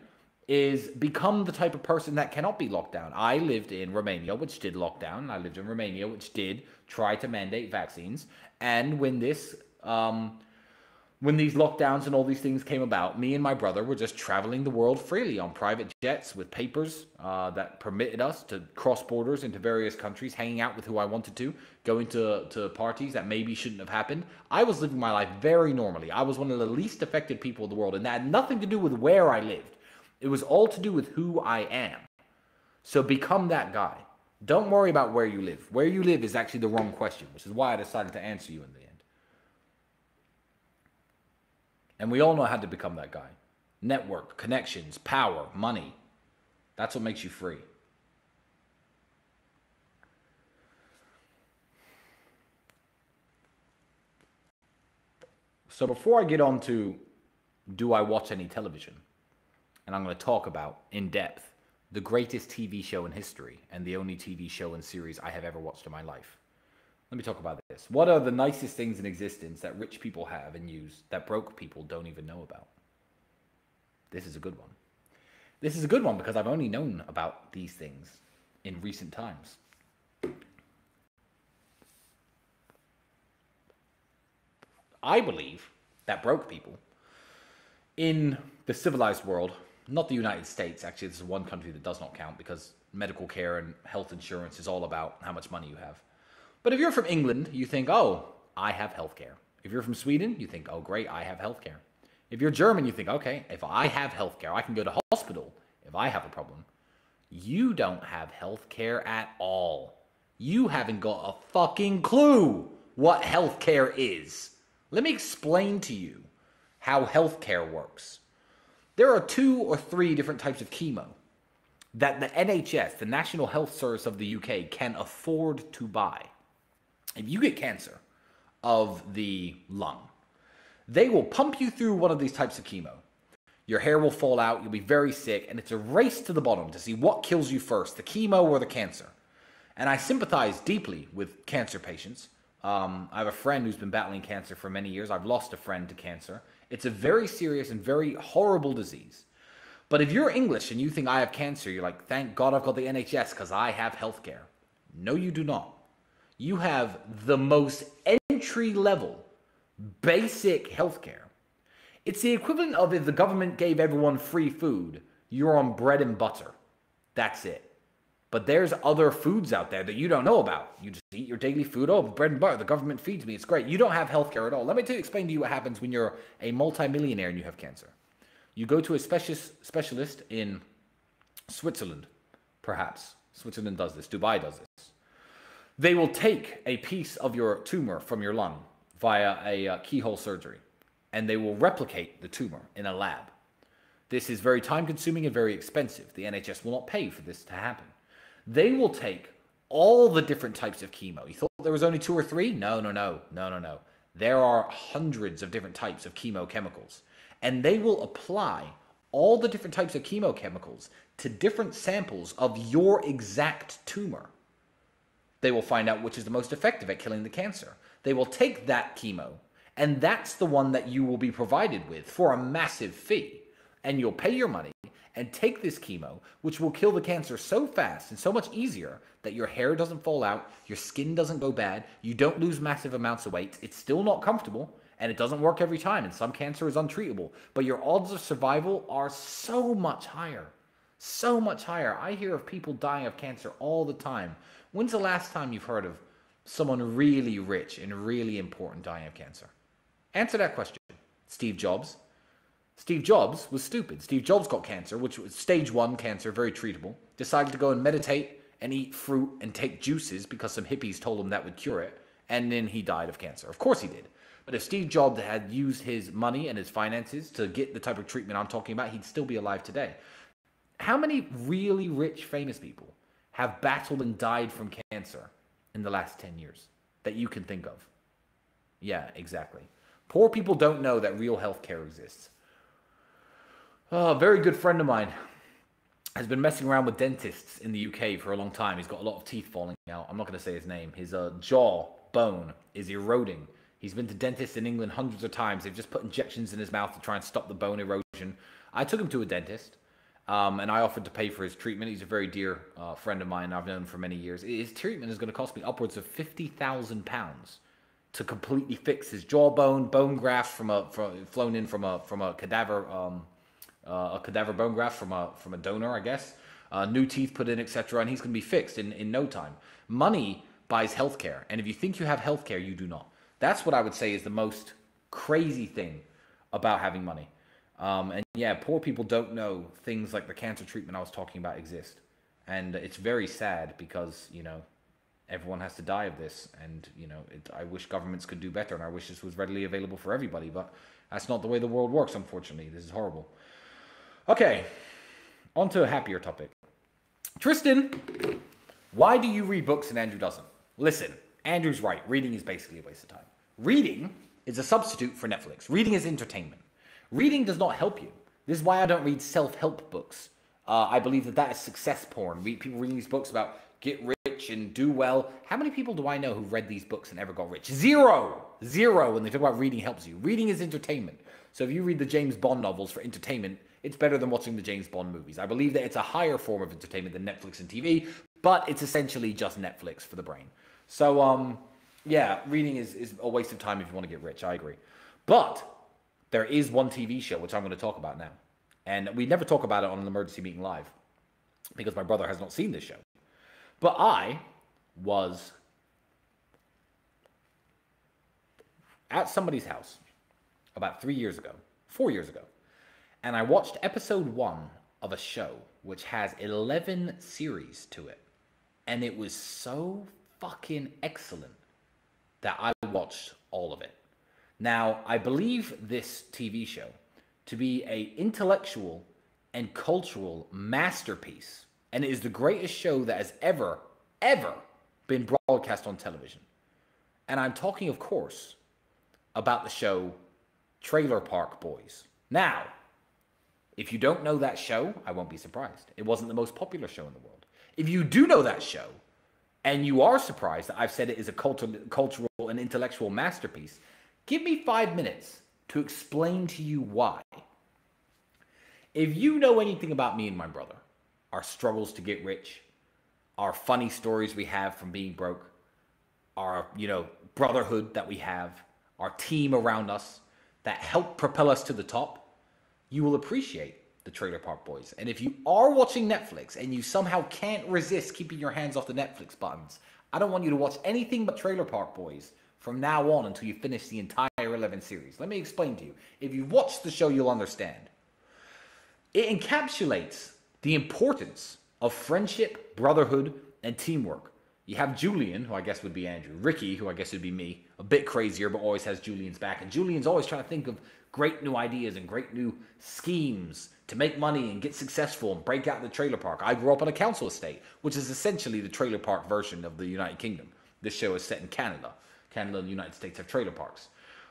is become the type of person that cannot be locked down. I lived in Romania, which did lockdown. I lived in Romania, which did try to mandate vaccines. And when these lockdowns and all these things came about, me and my brother were just traveling the world freely on private jets with papers that permitted us to cross borders into various countries, hanging out with who I wanted to, going to parties that maybe shouldn't have happened. I was living my life very normally. I was one of the least affected people in the world, and that had nothing to do with where I lived. It was all to do with who I am. So become that guy. Don't worry about where you live. Where you live is actually the wrong question, which is why I decided to answer you in the end. And we all know how to become that guy. Network, connections, power, money. That's what makes you free. So before I get on to do I watch any television, and I'm going to talk about, in depth, the greatest TV show in history and the only TV show and series I have ever watched in my life. Let me talk about this. What are the nicest things in existence that rich people have and use that broke people don't even know about? This is a good one. This is a good one because I've only known about these things in recent times. I believe that broke people in the civilized world, not the United States, actually, this is one country that does not count because medical care and health insurance is all about how much money you have. But if you're from England, you think, oh, I have health care. If you're from Sweden, you think, oh, great, I have health care. If you're German, you think, okay, if I have health care, I can go to hospital if I have a problem. You don't have health care at all. You haven't got a fucking clue what health care is. Let me explain to you how health care works. There are 2 or 3 different types of chemo that the NHS, the National Health Service of the UK, can afford to buy. If you get cancer of the lung, they will pump you through one of these types of chemo. Your hair will fall out, you'll be very sick, and it's a race to the bottom to see what kills you first, the chemo or the cancer. And I sympathize deeply with cancer patients. I have a friend who's been battling cancer for many years. I've lost a friend to cancer. It's a very serious and very horrible disease. But if you're English and you think I have cancer, you're like, thank God I've got the NHS because I have healthcare. No, you do not. You have the most entry-level basic healthcare. It's the equivalent of if the government gave everyone free food, you're on bread and butter. That's it. But there's other foods out there that you don't know about. You just eat your daily food. Oh, bread and butter. The government feeds me. It's great. You don't have healthcare at all. Let me explain to you what happens when you're a multimillionaire and you have cancer. You go to a specialist in Switzerland, perhaps. Switzerland does this. Dubai does this. They will take a piece of your tumor from your lung via a keyhole surgery, and they will replicate the tumor in a lab. This is very time-consuming and very expensive. The NHS will not pay for this to happen. They will take all the different types of chemo. You thought there was only 2 or 3? No. There are hundreds of different types of chemo chemicals, and they will apply all the different types of chemo chemicals to different samples of your exact tumor. They will find out which is the most effective at killing the cancer. They will take that chemo, and that's the one that you will be provided with for a massive fee, and you'll pay your money and take this chemo, which will kill the cancer so fast and so much easier that your hair doesn't fall out, your skin doesn't go bad, you don't lose massive amounts of weight, it's still not comfortable, and it doesn't work every time, and some cancer is untreatable, but your odds of survival are so much higher, so much higher. I hear of people dying of cancer all the time. When's the last time you've heard of someone really rich and really important dying of cancer? Answer that question. Steve Jobs. Steve Jobs was stupid. Steve Jobs got cancer, which was stage 1 cancer, very treatable. Decided to go and meditate and eat fruit and take juices because some hippies told him that would cure it. And then he died of cancer. Of course he did. But if Steve Jobs had used his money and his finances to get the type of treatment I'm talking about, he'd still be alive today. How many really rich, famous people have battled and died from cancer in the last 10 years that you can think of? Yeah, exactly. Poor people don't know that real health care exists. Oh, a very good friend of mine has been messing around with dentists in the UK for a long time. He's got a lot of teeth falling out. I'm not going to say his name. His jaw bone is eroding. He's been to dentists in England hundreds of times. They've just put injections in his mouth to try and stop the bone erosion. I took him to a dentist, and I offered to pay for his treatment. He's a very dear friend of mine. I've known him for many years. His treatment is going to cost me upwards of £50,000 to completely fix his jawbone, bone graft flown in from a cadaver. A cadaver bone graft from a donor, I guess. New teeth put in, etc. And he's going to be fixed in no time. Money buys healthcare. And if you think you have healthcare, you do not. That's what I would say is the most crazy thing about having money. And yeah, poor people don't know things like the cancer treatment I was talking about exist. And it's very sad because, you know, everyone has to die of this. And, you know, I wish governments could do better. And I wish this was readily available for everybody. But that's not the way the world works, unfortunately. This is horrible. Okay, on to a happier topic. Tristan, why do you read books and Andrew doesn't? Listen, Andrew's right. Reading is basically a waste of time. Reading is a substitute for Netflix. Reading is entertainment. Reading does not help you. This is why I don't read self-help books. I believe that is success porn. People reading these books about get rich and do well. How many people do I know who read these books and ever got rich? Zero. Zero when they talk about reading helps you. Reading is entertainment. So if you read the James Bond novels for entertainment, it's better than watching the James Bond movies. I believe that it's a higher form of entertainment than Netflix and TV, But it's essentially just Netflix for the brain. So yeah, reading is a waste of time if you want to get rich. I agree. But there is one TV show, which I'm going to talk about now. And we never talk about it on an emergency meeting live because my brother has not seen this show. But I was at somebody's house about 4 years ago. And I watched episode 1 of a show which has 11 series to it. And it was so fucking excellent that I watched all of it. Now, I believe this TV show to be an intellectual and cultural masterpiece. And it is the greatest show that has ever, ever been broadcast on television. And I'm talking, of course, about the show Trailer Park Boys. Now, if you don't know that show, I won't be surprised. It wasn't the most popular show in the world. If you do know that show, and you are surprised that I've said it is a cultural and intellectual masterpiece, give me 5 minutes to explain to you why. If you know anything about me and my brother, our struggles to get rich, our funny stories we have from being broke, our, you know, brotherhood that we have, our team around us that helped propel us to the top, you will appreciate the Trailer Park Boys. And if you are watching Netflix and you somehow can't resist keeping your hands off the Netflix buttons, I don't want you to watch anything but Trailer Park Boys from now on until you finish the entire 11 series. Let me explain to you. If you watch the show, you'll understand. It encapsulates the importance of friendship, brotherhood, and teamwork. You have Julian, who I guess would be Andrew, Ricky, who I guess would be me, a bit crazier, but always has Julian's back. And Julian's always trying to think of great new ideas and great new schemes to make money and get successful and break out of the trailer park. I grew up on a council estate, which is essentially the trailer park version of the United Kingdom. This show is set in Canada. Canada and the United States have trailer parks.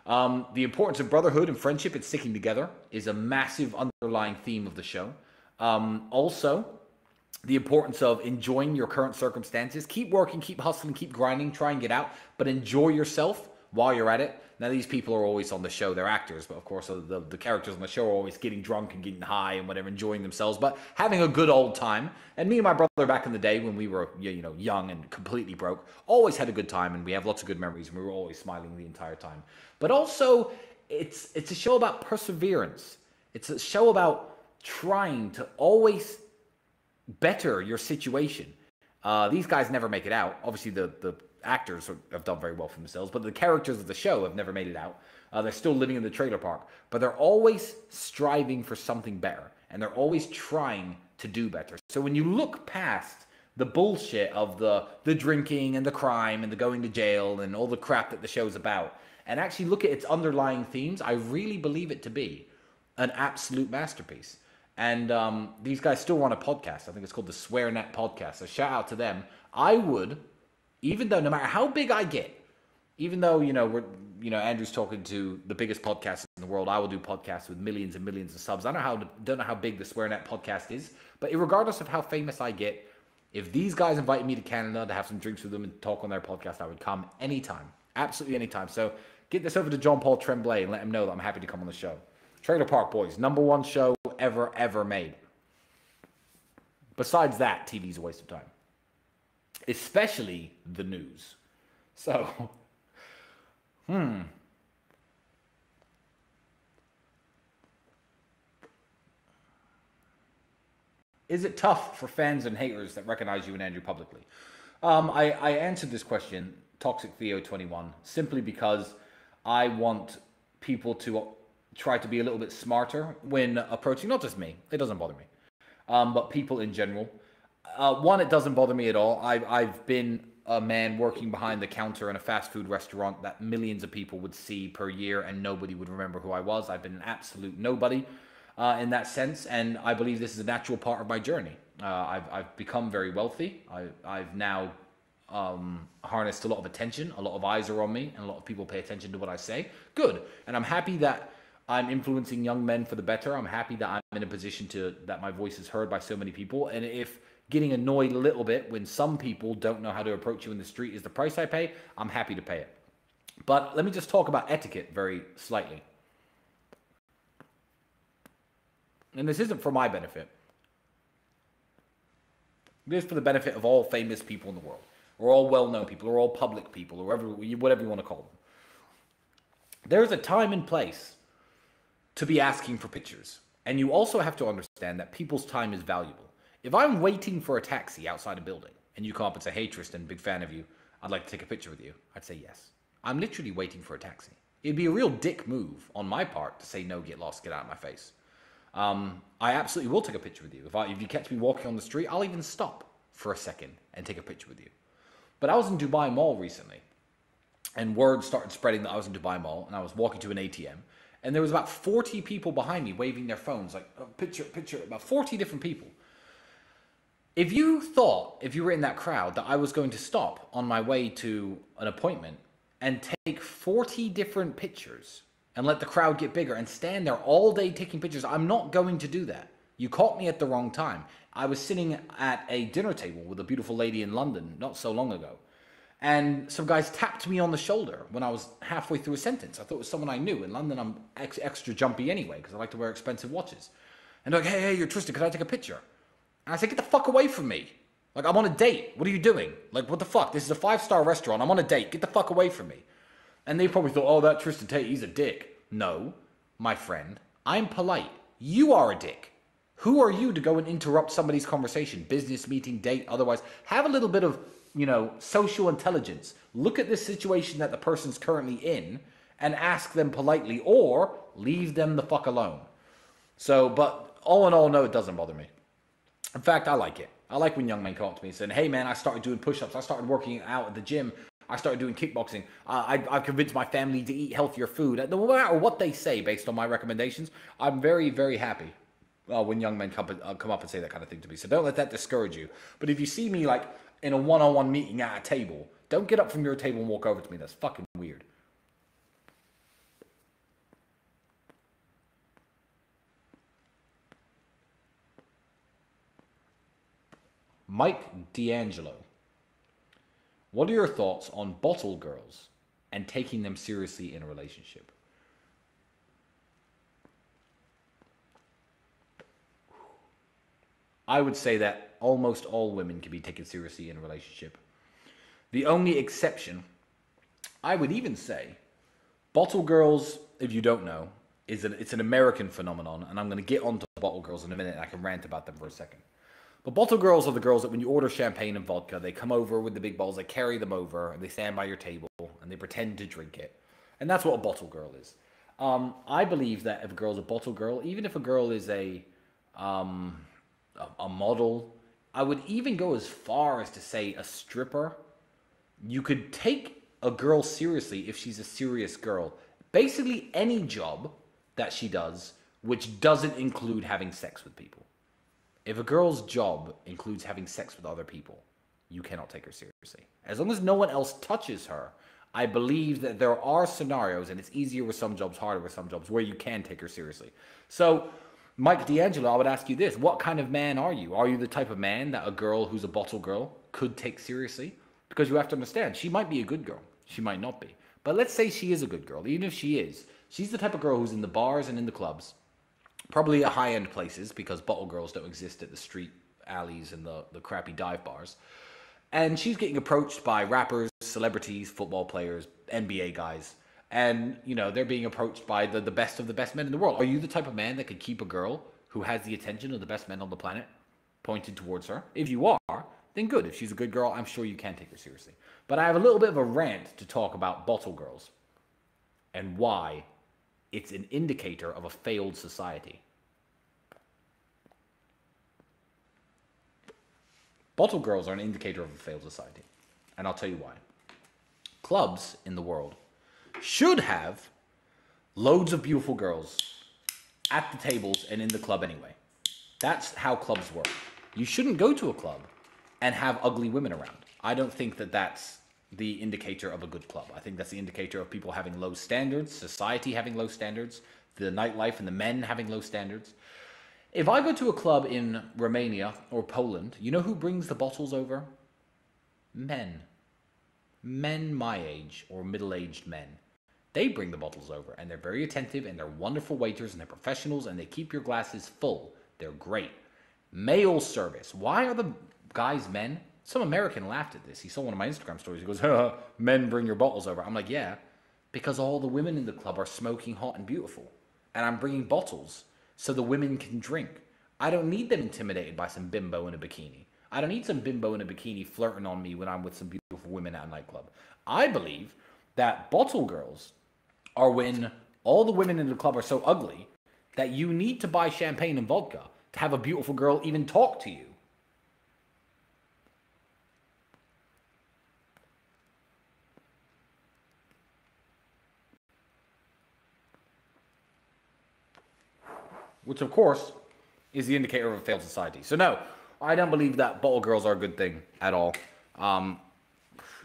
The importance of brotherhood and friendship and sticking together is a massive underlying theme of the show. Also, the importance of enjoying your current circumstances. Keep working, keep hustling, keep grinding, try and get out, but enjoy yourself while you're at it. Now, these people are always on the show. They're actors, but of course, the characters on the show are always getting drunk and getting high and whatever, enjoying themselves, but having a good old time. And me and my brother back in the day when we were, you know, young and completely broke, always had a good time, and we have lots of good memories, and we were always smiling the entire time. But also, it's a show about perseverance. It's a show about trying to always better your situation. These guys never make it out. Obviously, the actors have done very well for themselves, but the characters of the show have never made it out. They're still living in the trailer park, but they're always striving for something better, and they're always trying to do better. So when you look past the bullshit of the drinking and the crime and the going to jail and all the crap that the show's about, and actually look at its underlying themes, I really believe it to be an absolute masterpiece. And these guys still run a podcast. I think it's called the SwearNet podcast. So shout out to them. I would, even though no matter how big I get, even though, you know, Andrew's talking to the biggest podcast in the world, I will do podcasts with millions and millions of subs. I don't know how big the SwearNet podcast is, but regardless of how famous I get, if these guys invited me to Canada to have some drinks with them and talk on their podcast, I would come anytime, absolutely anytime. So get this over to John Paul Tremblay and let him know that I'm happy to come on the show. Trailer Park Boys, #1 show ever made. Besides that, TV's a waste of time. Especially the news. So, is it tough for fans and haters that recognize you and Andrew publicly? I answered this question, Toxic Theo21, simply because I want people to try to be a little bit smarter when approaching, not just me, it doesn't bother me, but people in general. One, it doesn't bother me at all. I've been a man working behind the counter in a fast food restaurant that millions of people would see per year and nobody would remember who I was. I've been an absolute nobody in that sense, and I believe this is a natural part of my journey. I've become very wealthy. I've now harnessed a lot of attention. A lot of eyes are on me, and a lot of people pay attention to what I say. Good, and I'm happy that I'm influencing young men for the better. I'm happy that I'm in a position that my voice is heard by so many people, and if getting annoyed a little bit when some people don't know how to approach you in the street is the price I pay, I'm happy to pay it. But let me just talk about etiquette very slightly. And this isn't for my benefit. This is for the benefit of all famous people in the world, or all well-known people, or all public people, or whatever you want to call them. There is a time and place to be asking for pictures. And you also have to understand that people's time is valuable. If I'm waiting for a taxi outside a building, and you come up and say, hey, Tristan, big fan of you, I'd like to take a picture with you, I'd say yes. I'm literally waiting for a taxi. It'd be a real dick move on my part to say no, get lost, get out of my face. I absolutely will take a picture with you. If you catch me walking on the street, I'll even stop for a second and take a picture with you. But I was in Dubai Mall recently, and word started spreading that I was in Dubai Mall, and I was walking to an ATM, and there was about 40 people behind me waving their phones, like, oh, picture, picture, about 40 different people. If you thought, if you were in that crowd, that I was going to stop on my way to an appointment and take 40 different pictures and let the crowd get bigger and stand there all day taking pictures, I'm not going to do that. You caught me at the wrong time. I was sitting at a dinner table with a beautiful lady in London not so long ago, and some guys tapped me on the shoulder when I was halfway through a sentence. I thought it was someone I knew. In London, I'm extra jumpy anyway because I like to wear expensive watches. And they're like, hey, you're Tristan, could I take a picture? And I said, get the fuck away from me. Like, I'm on a date. What are you doing? Like, what the fuck? This is a five-star restaurant. I'm on a date. Get the fuck away from me. And they probably thought, oh, that Tristan Tate, he's a dick. No, my friend, I'm polite. You are a dick. Who are you to go and interrupt somebody's conversation? Business, meeting, date, otherwise. Have a little bit of, you know, social intelligence. Look at the situation that the person's currently in and ask them politely, or leave them the fuck alone. So, but all in all, no, it doesn't bother me. In fact, I like it. I like when young men come up to me and say, hey man, I started doing push-ups, I started working out at the gym, I started doing kickboxing, I've convinced my family to eat healthier food. No matter what they say based on my recommendations, I'm very, very happy when young men come up and say that kind of thing to me. So don't let that discourage you. But if you see me like in a one-on-one meeting at a table, don't get up from your table and walk over to me. That's fucking weird. Mike D'Angelo, what are your thoughts on bottle girls and taking them seriously in a relationship? I would say that almost all women can be taken seriously in a relationship. The only exception, I would even say, bottle girls, if you don't know, it's an American phenomenon, and I'm going to get onto bottle girls in a minute, and I can rant about them for a second. But bottle girls are the girls that when you order champagne and vodka, they come over with the big bottles, they carry them over, and they stand by your table, and they pretend to drink it. And that's what a bottle girl is. I believe that if a girl's a bottle girl, even if a girl is a model, I would even go as far as to say a stripper, you could take a girl seriously if she's a serious girl. Basically any job that she does, which doesn't include having sex with people. If a girl's job includes having sex with other people, you cannot take her seriously. As long as no one else touches her, I believe that there are scenarios, and it's easier with some jobs, harder with some jobs, where you can take her seriously. So, Mike D'Angelo, I would ask you this. What kind of man are you? Are you the type of man that a girl who's a bottle girl could take seriously? Because you have to understand, she might be a good girl. She might not be. But let's say she is a good girl. Even if she is, she's the type of girl who's in the bars and in the clubs. Probably at high-end places, because bottle girls don't exist at the street alleys and the crappy dive bars. And she's getting approached by rappers, celebrities, football players, NBA guys. And, you know, they're being approached by the best of the best men in the world. Are you the type of man that could keep a girl who has the attention of the best men on the planet pointed towards her? If you are, then good. If she's a good girl, I'm sure you can take her seriously. But I have a little bit of a rant to talk about bottle girls and why it's an indicator of a failed society. Bottle girls are an indicator of a failed society, and I'll tell you why. Clubs in the world should have loads of beautiful girls at the tables and in the club anyway. That's how clubs work. You shouldn't go to a club and have ugly women around. I don't think that that's the indicator of a good club. I think that's the indicator of people having low standards, society having low standards, the nightlife and the men having low standards. If I go to a club in Romania or Poland, you know who brings the bottles over? Men. Men my age or middle-aged men. They bring the bottles over, and they're very attentive, and they're wonderful waiters, and they're professionals, and they keep your glasses full. They're great. Male service. Why are the guys, men, some American laughed at this. He saw one of my Instagram stories. He goes, men, bring your bottles over. I'm like, yeah, because all the women in the club are smoking hot and beautiful. And I'm bringing bottles so the women can drink. I don't need them intimidated by some bimbo in a bikini. I don't need some bimbo in a bikini flirting on me when I'm with some beautiful women at a nightclub. I believe that bottle girls are when all the women in the club are so ugly that you need to buy champagne and vodka to have a beautiful girl even talk to you. Which, of course, is the indicator of a failed society. So no, I don't believe that bottle girls are a good thing at all.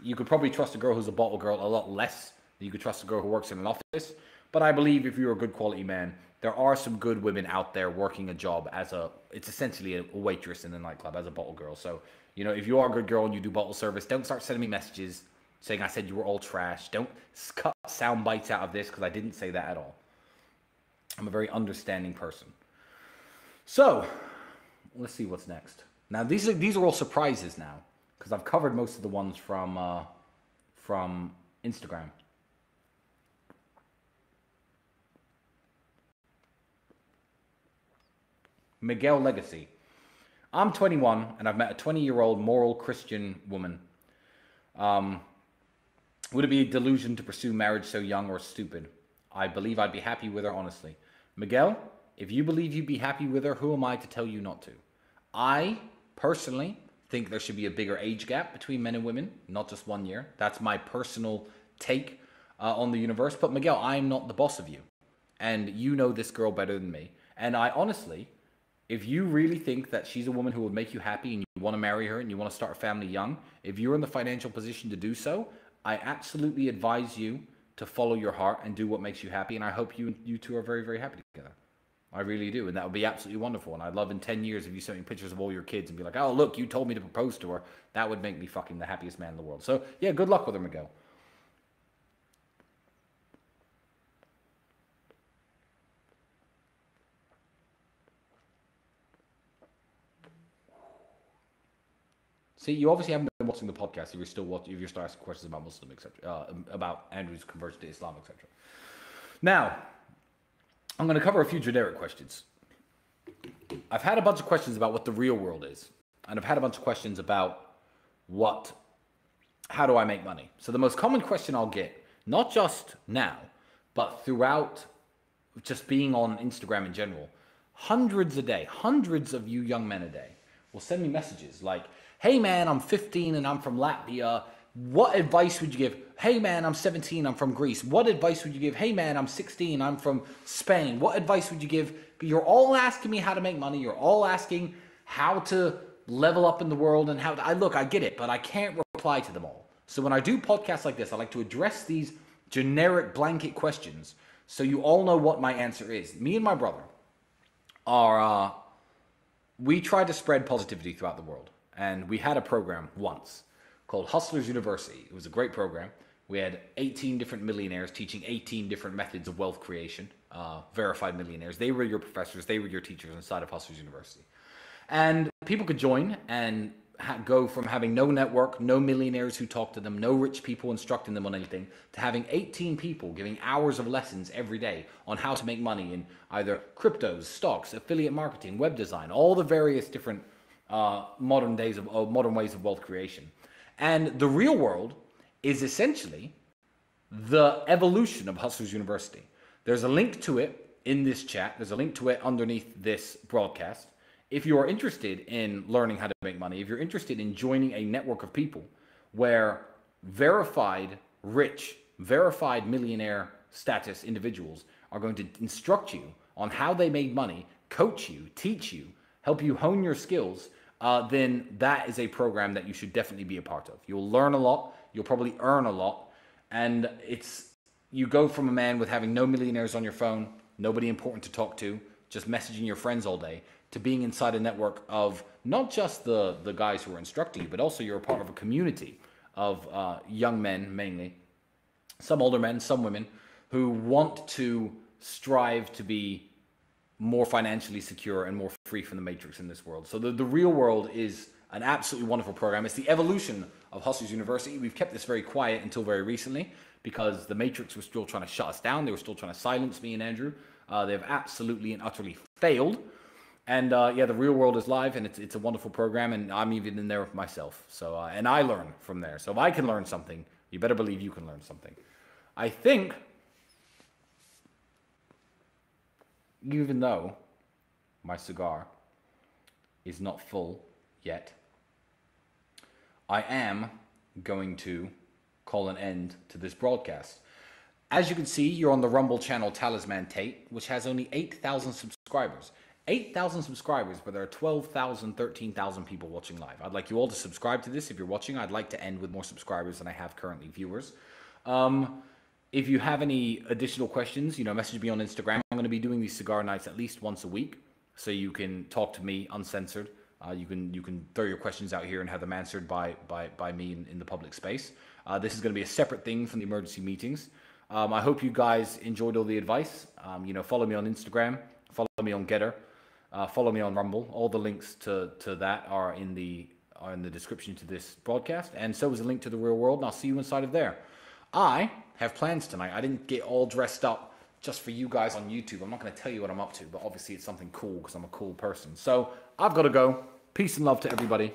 You could probably trust a girl who's a bottle girl a lot less than you could trust a girl who works in an office. But I believe if you're a good quality man, there are some good women out there working a job as a, it's essentially a waitress in the nightclub, as a bottle girl. So, you know, if you are a good girl and you do bottle service, don't start sending me messages saying I said you were all trash. Don't cut sound bites out of this because I didn't say that at all. I'm a very understanding person. So, let's see what's next. Now, these are all surprises now, because I've covered most of the ones from Instagram. Miguel Legacy. I'm 21, and I've met a 20-year-old moral Christian woman. Would it be a delusion to pursue marriage so young or stupid? I believe I'd be happy with her, honestly. Miguel, if you believe you'd be happy with her, who am I to tell you not to? I personally think there should be a bigger age gap between men and women, not just 1 year. That's my personal take on the universe. But Miguel, I'm not the boss of you. And you know this girl better than me. And I honestly, if you really think that she's a woman who would make you happy and you want to marry her and you want to start a family young, if you're in the financial position to do so, I absolutely advise you to follow your heart and do what makes you happy. And I hope you two are very, very happy together. I really do. And that would be absolutely wonderful. And I'd love in 10 years if you sent me pictures of all your kids and be like, oh, look, you told me to propose to her. That would make me fucking the happiest man in the world. So, yeah, good luck with her, Miguel. See, you obviously haven't been watching the podcast if you're still watching, if you're still asking questions about Muslim, etc., about Andrew's conversion to Islam, etc. Now, I'm going to cover a few generic questions. I've had a bunch of questions about what the real world is, and I've had a bunch of questions about how do I make money? So the most common question I'll get, not just now, but throughout just being on Instagram in general, hundreds a day, hundreds of you young men a day will send me messages like, hey man, I'm 15 and I'm from Latvia. What advice would you give? Hey man, I'm 17, I'm from Greece. What advice would you give? Hey man, I'm 16, I'm from Spain. What advice would you give? You're all asking me how to make money. You're all asking how to level up in the world and how to, I get it, but I can't reply to them all. So when I do podcasts like this, I like to address these generic blanket questions so you all know what my answer is. Me and my brother are, we try to spread positivity throughout the world. And we had a program once called Hustlers University. It was a great program. We had 18 different millionaires teaching 18 different methods of wealth creation, verified millionaires. They were your professors. They were your teachers inside of Hustlers University. And people could join and go from having no network, no millionaires who talk to them, no rich people instructing them on anything, to having 18 people giving hours of lessons every day on how to make money in either cryptos, stocks, affiliate marketing, web design, all the various different modern ways of wealth creation. And the real world is essentially the evolution of Hustlers University. There's a link to it in this chat. There's a link to it underneath this broadcast. If you are interested in learning how to make money, if you're interested in joining a network of people where verified rich, verified millionaire status individuals are going to instruct you on how they made money, coach you, teach you, help you hone your skills, then that is a program that you should definitely be a part of. You'll learn a lot. You'll probably earn a lot. And you go from a man with having no millionaires on your phone, nobody important to talk to, just messaging your friends all day, to being inside a network of not just the guys who are instructing you, but also you're a part of a community of young men mainly, some older men, some women, who want to strive to be more financially secure and more free from the matrix in this world. So the real world is an absolutely wonderful program. It's the evolution of Hustlers University. We've kept this very quiet until very recently because the Matrix was still trying to shut us down. They were still trying to silence me and Andrew. They've absolutely and utterly failed. And yeah, the real world is live, and it's a wonderful program, and I'm even in there myself. So, and I learn from there. So if I can learn something, you better believe you can learn something. I think, even though my cigar is not full yet, I am going to call an end to this broadcast. As you can see, you're on the Rumble channel Talisman Tate, which has only 8,000 subscribers. 8,000 subscribers, but there are 12,000, 13,000 people watching live. I'd like you all to subscribe to this if you're watching. I'd like to end with more subscribers than I have currently viewers. If you have any additional questions, you know, message me on Instagram. I'm going to be doing these cigar nights at least once a week, so you can talk to me uncensored. You can throw your questions out here and have them answered by me in the public space. This is going to be a separate thing from the emergency meetings. I hope you guys enjoyed all the advice. You know, follow me on Instagram, follow me on Getter. Follow me on Rumble. All the links to that are in the description to this broadcast, and so is a link to the real world, and I'll see you inside of there. I have plans tonight. I didn't get all dressed up just for you guys on YouTube. I'm not going to tell you what I'm up to, but obviously it's something cool because I'm a cool person. So I've got to go. Peace and love to everybody.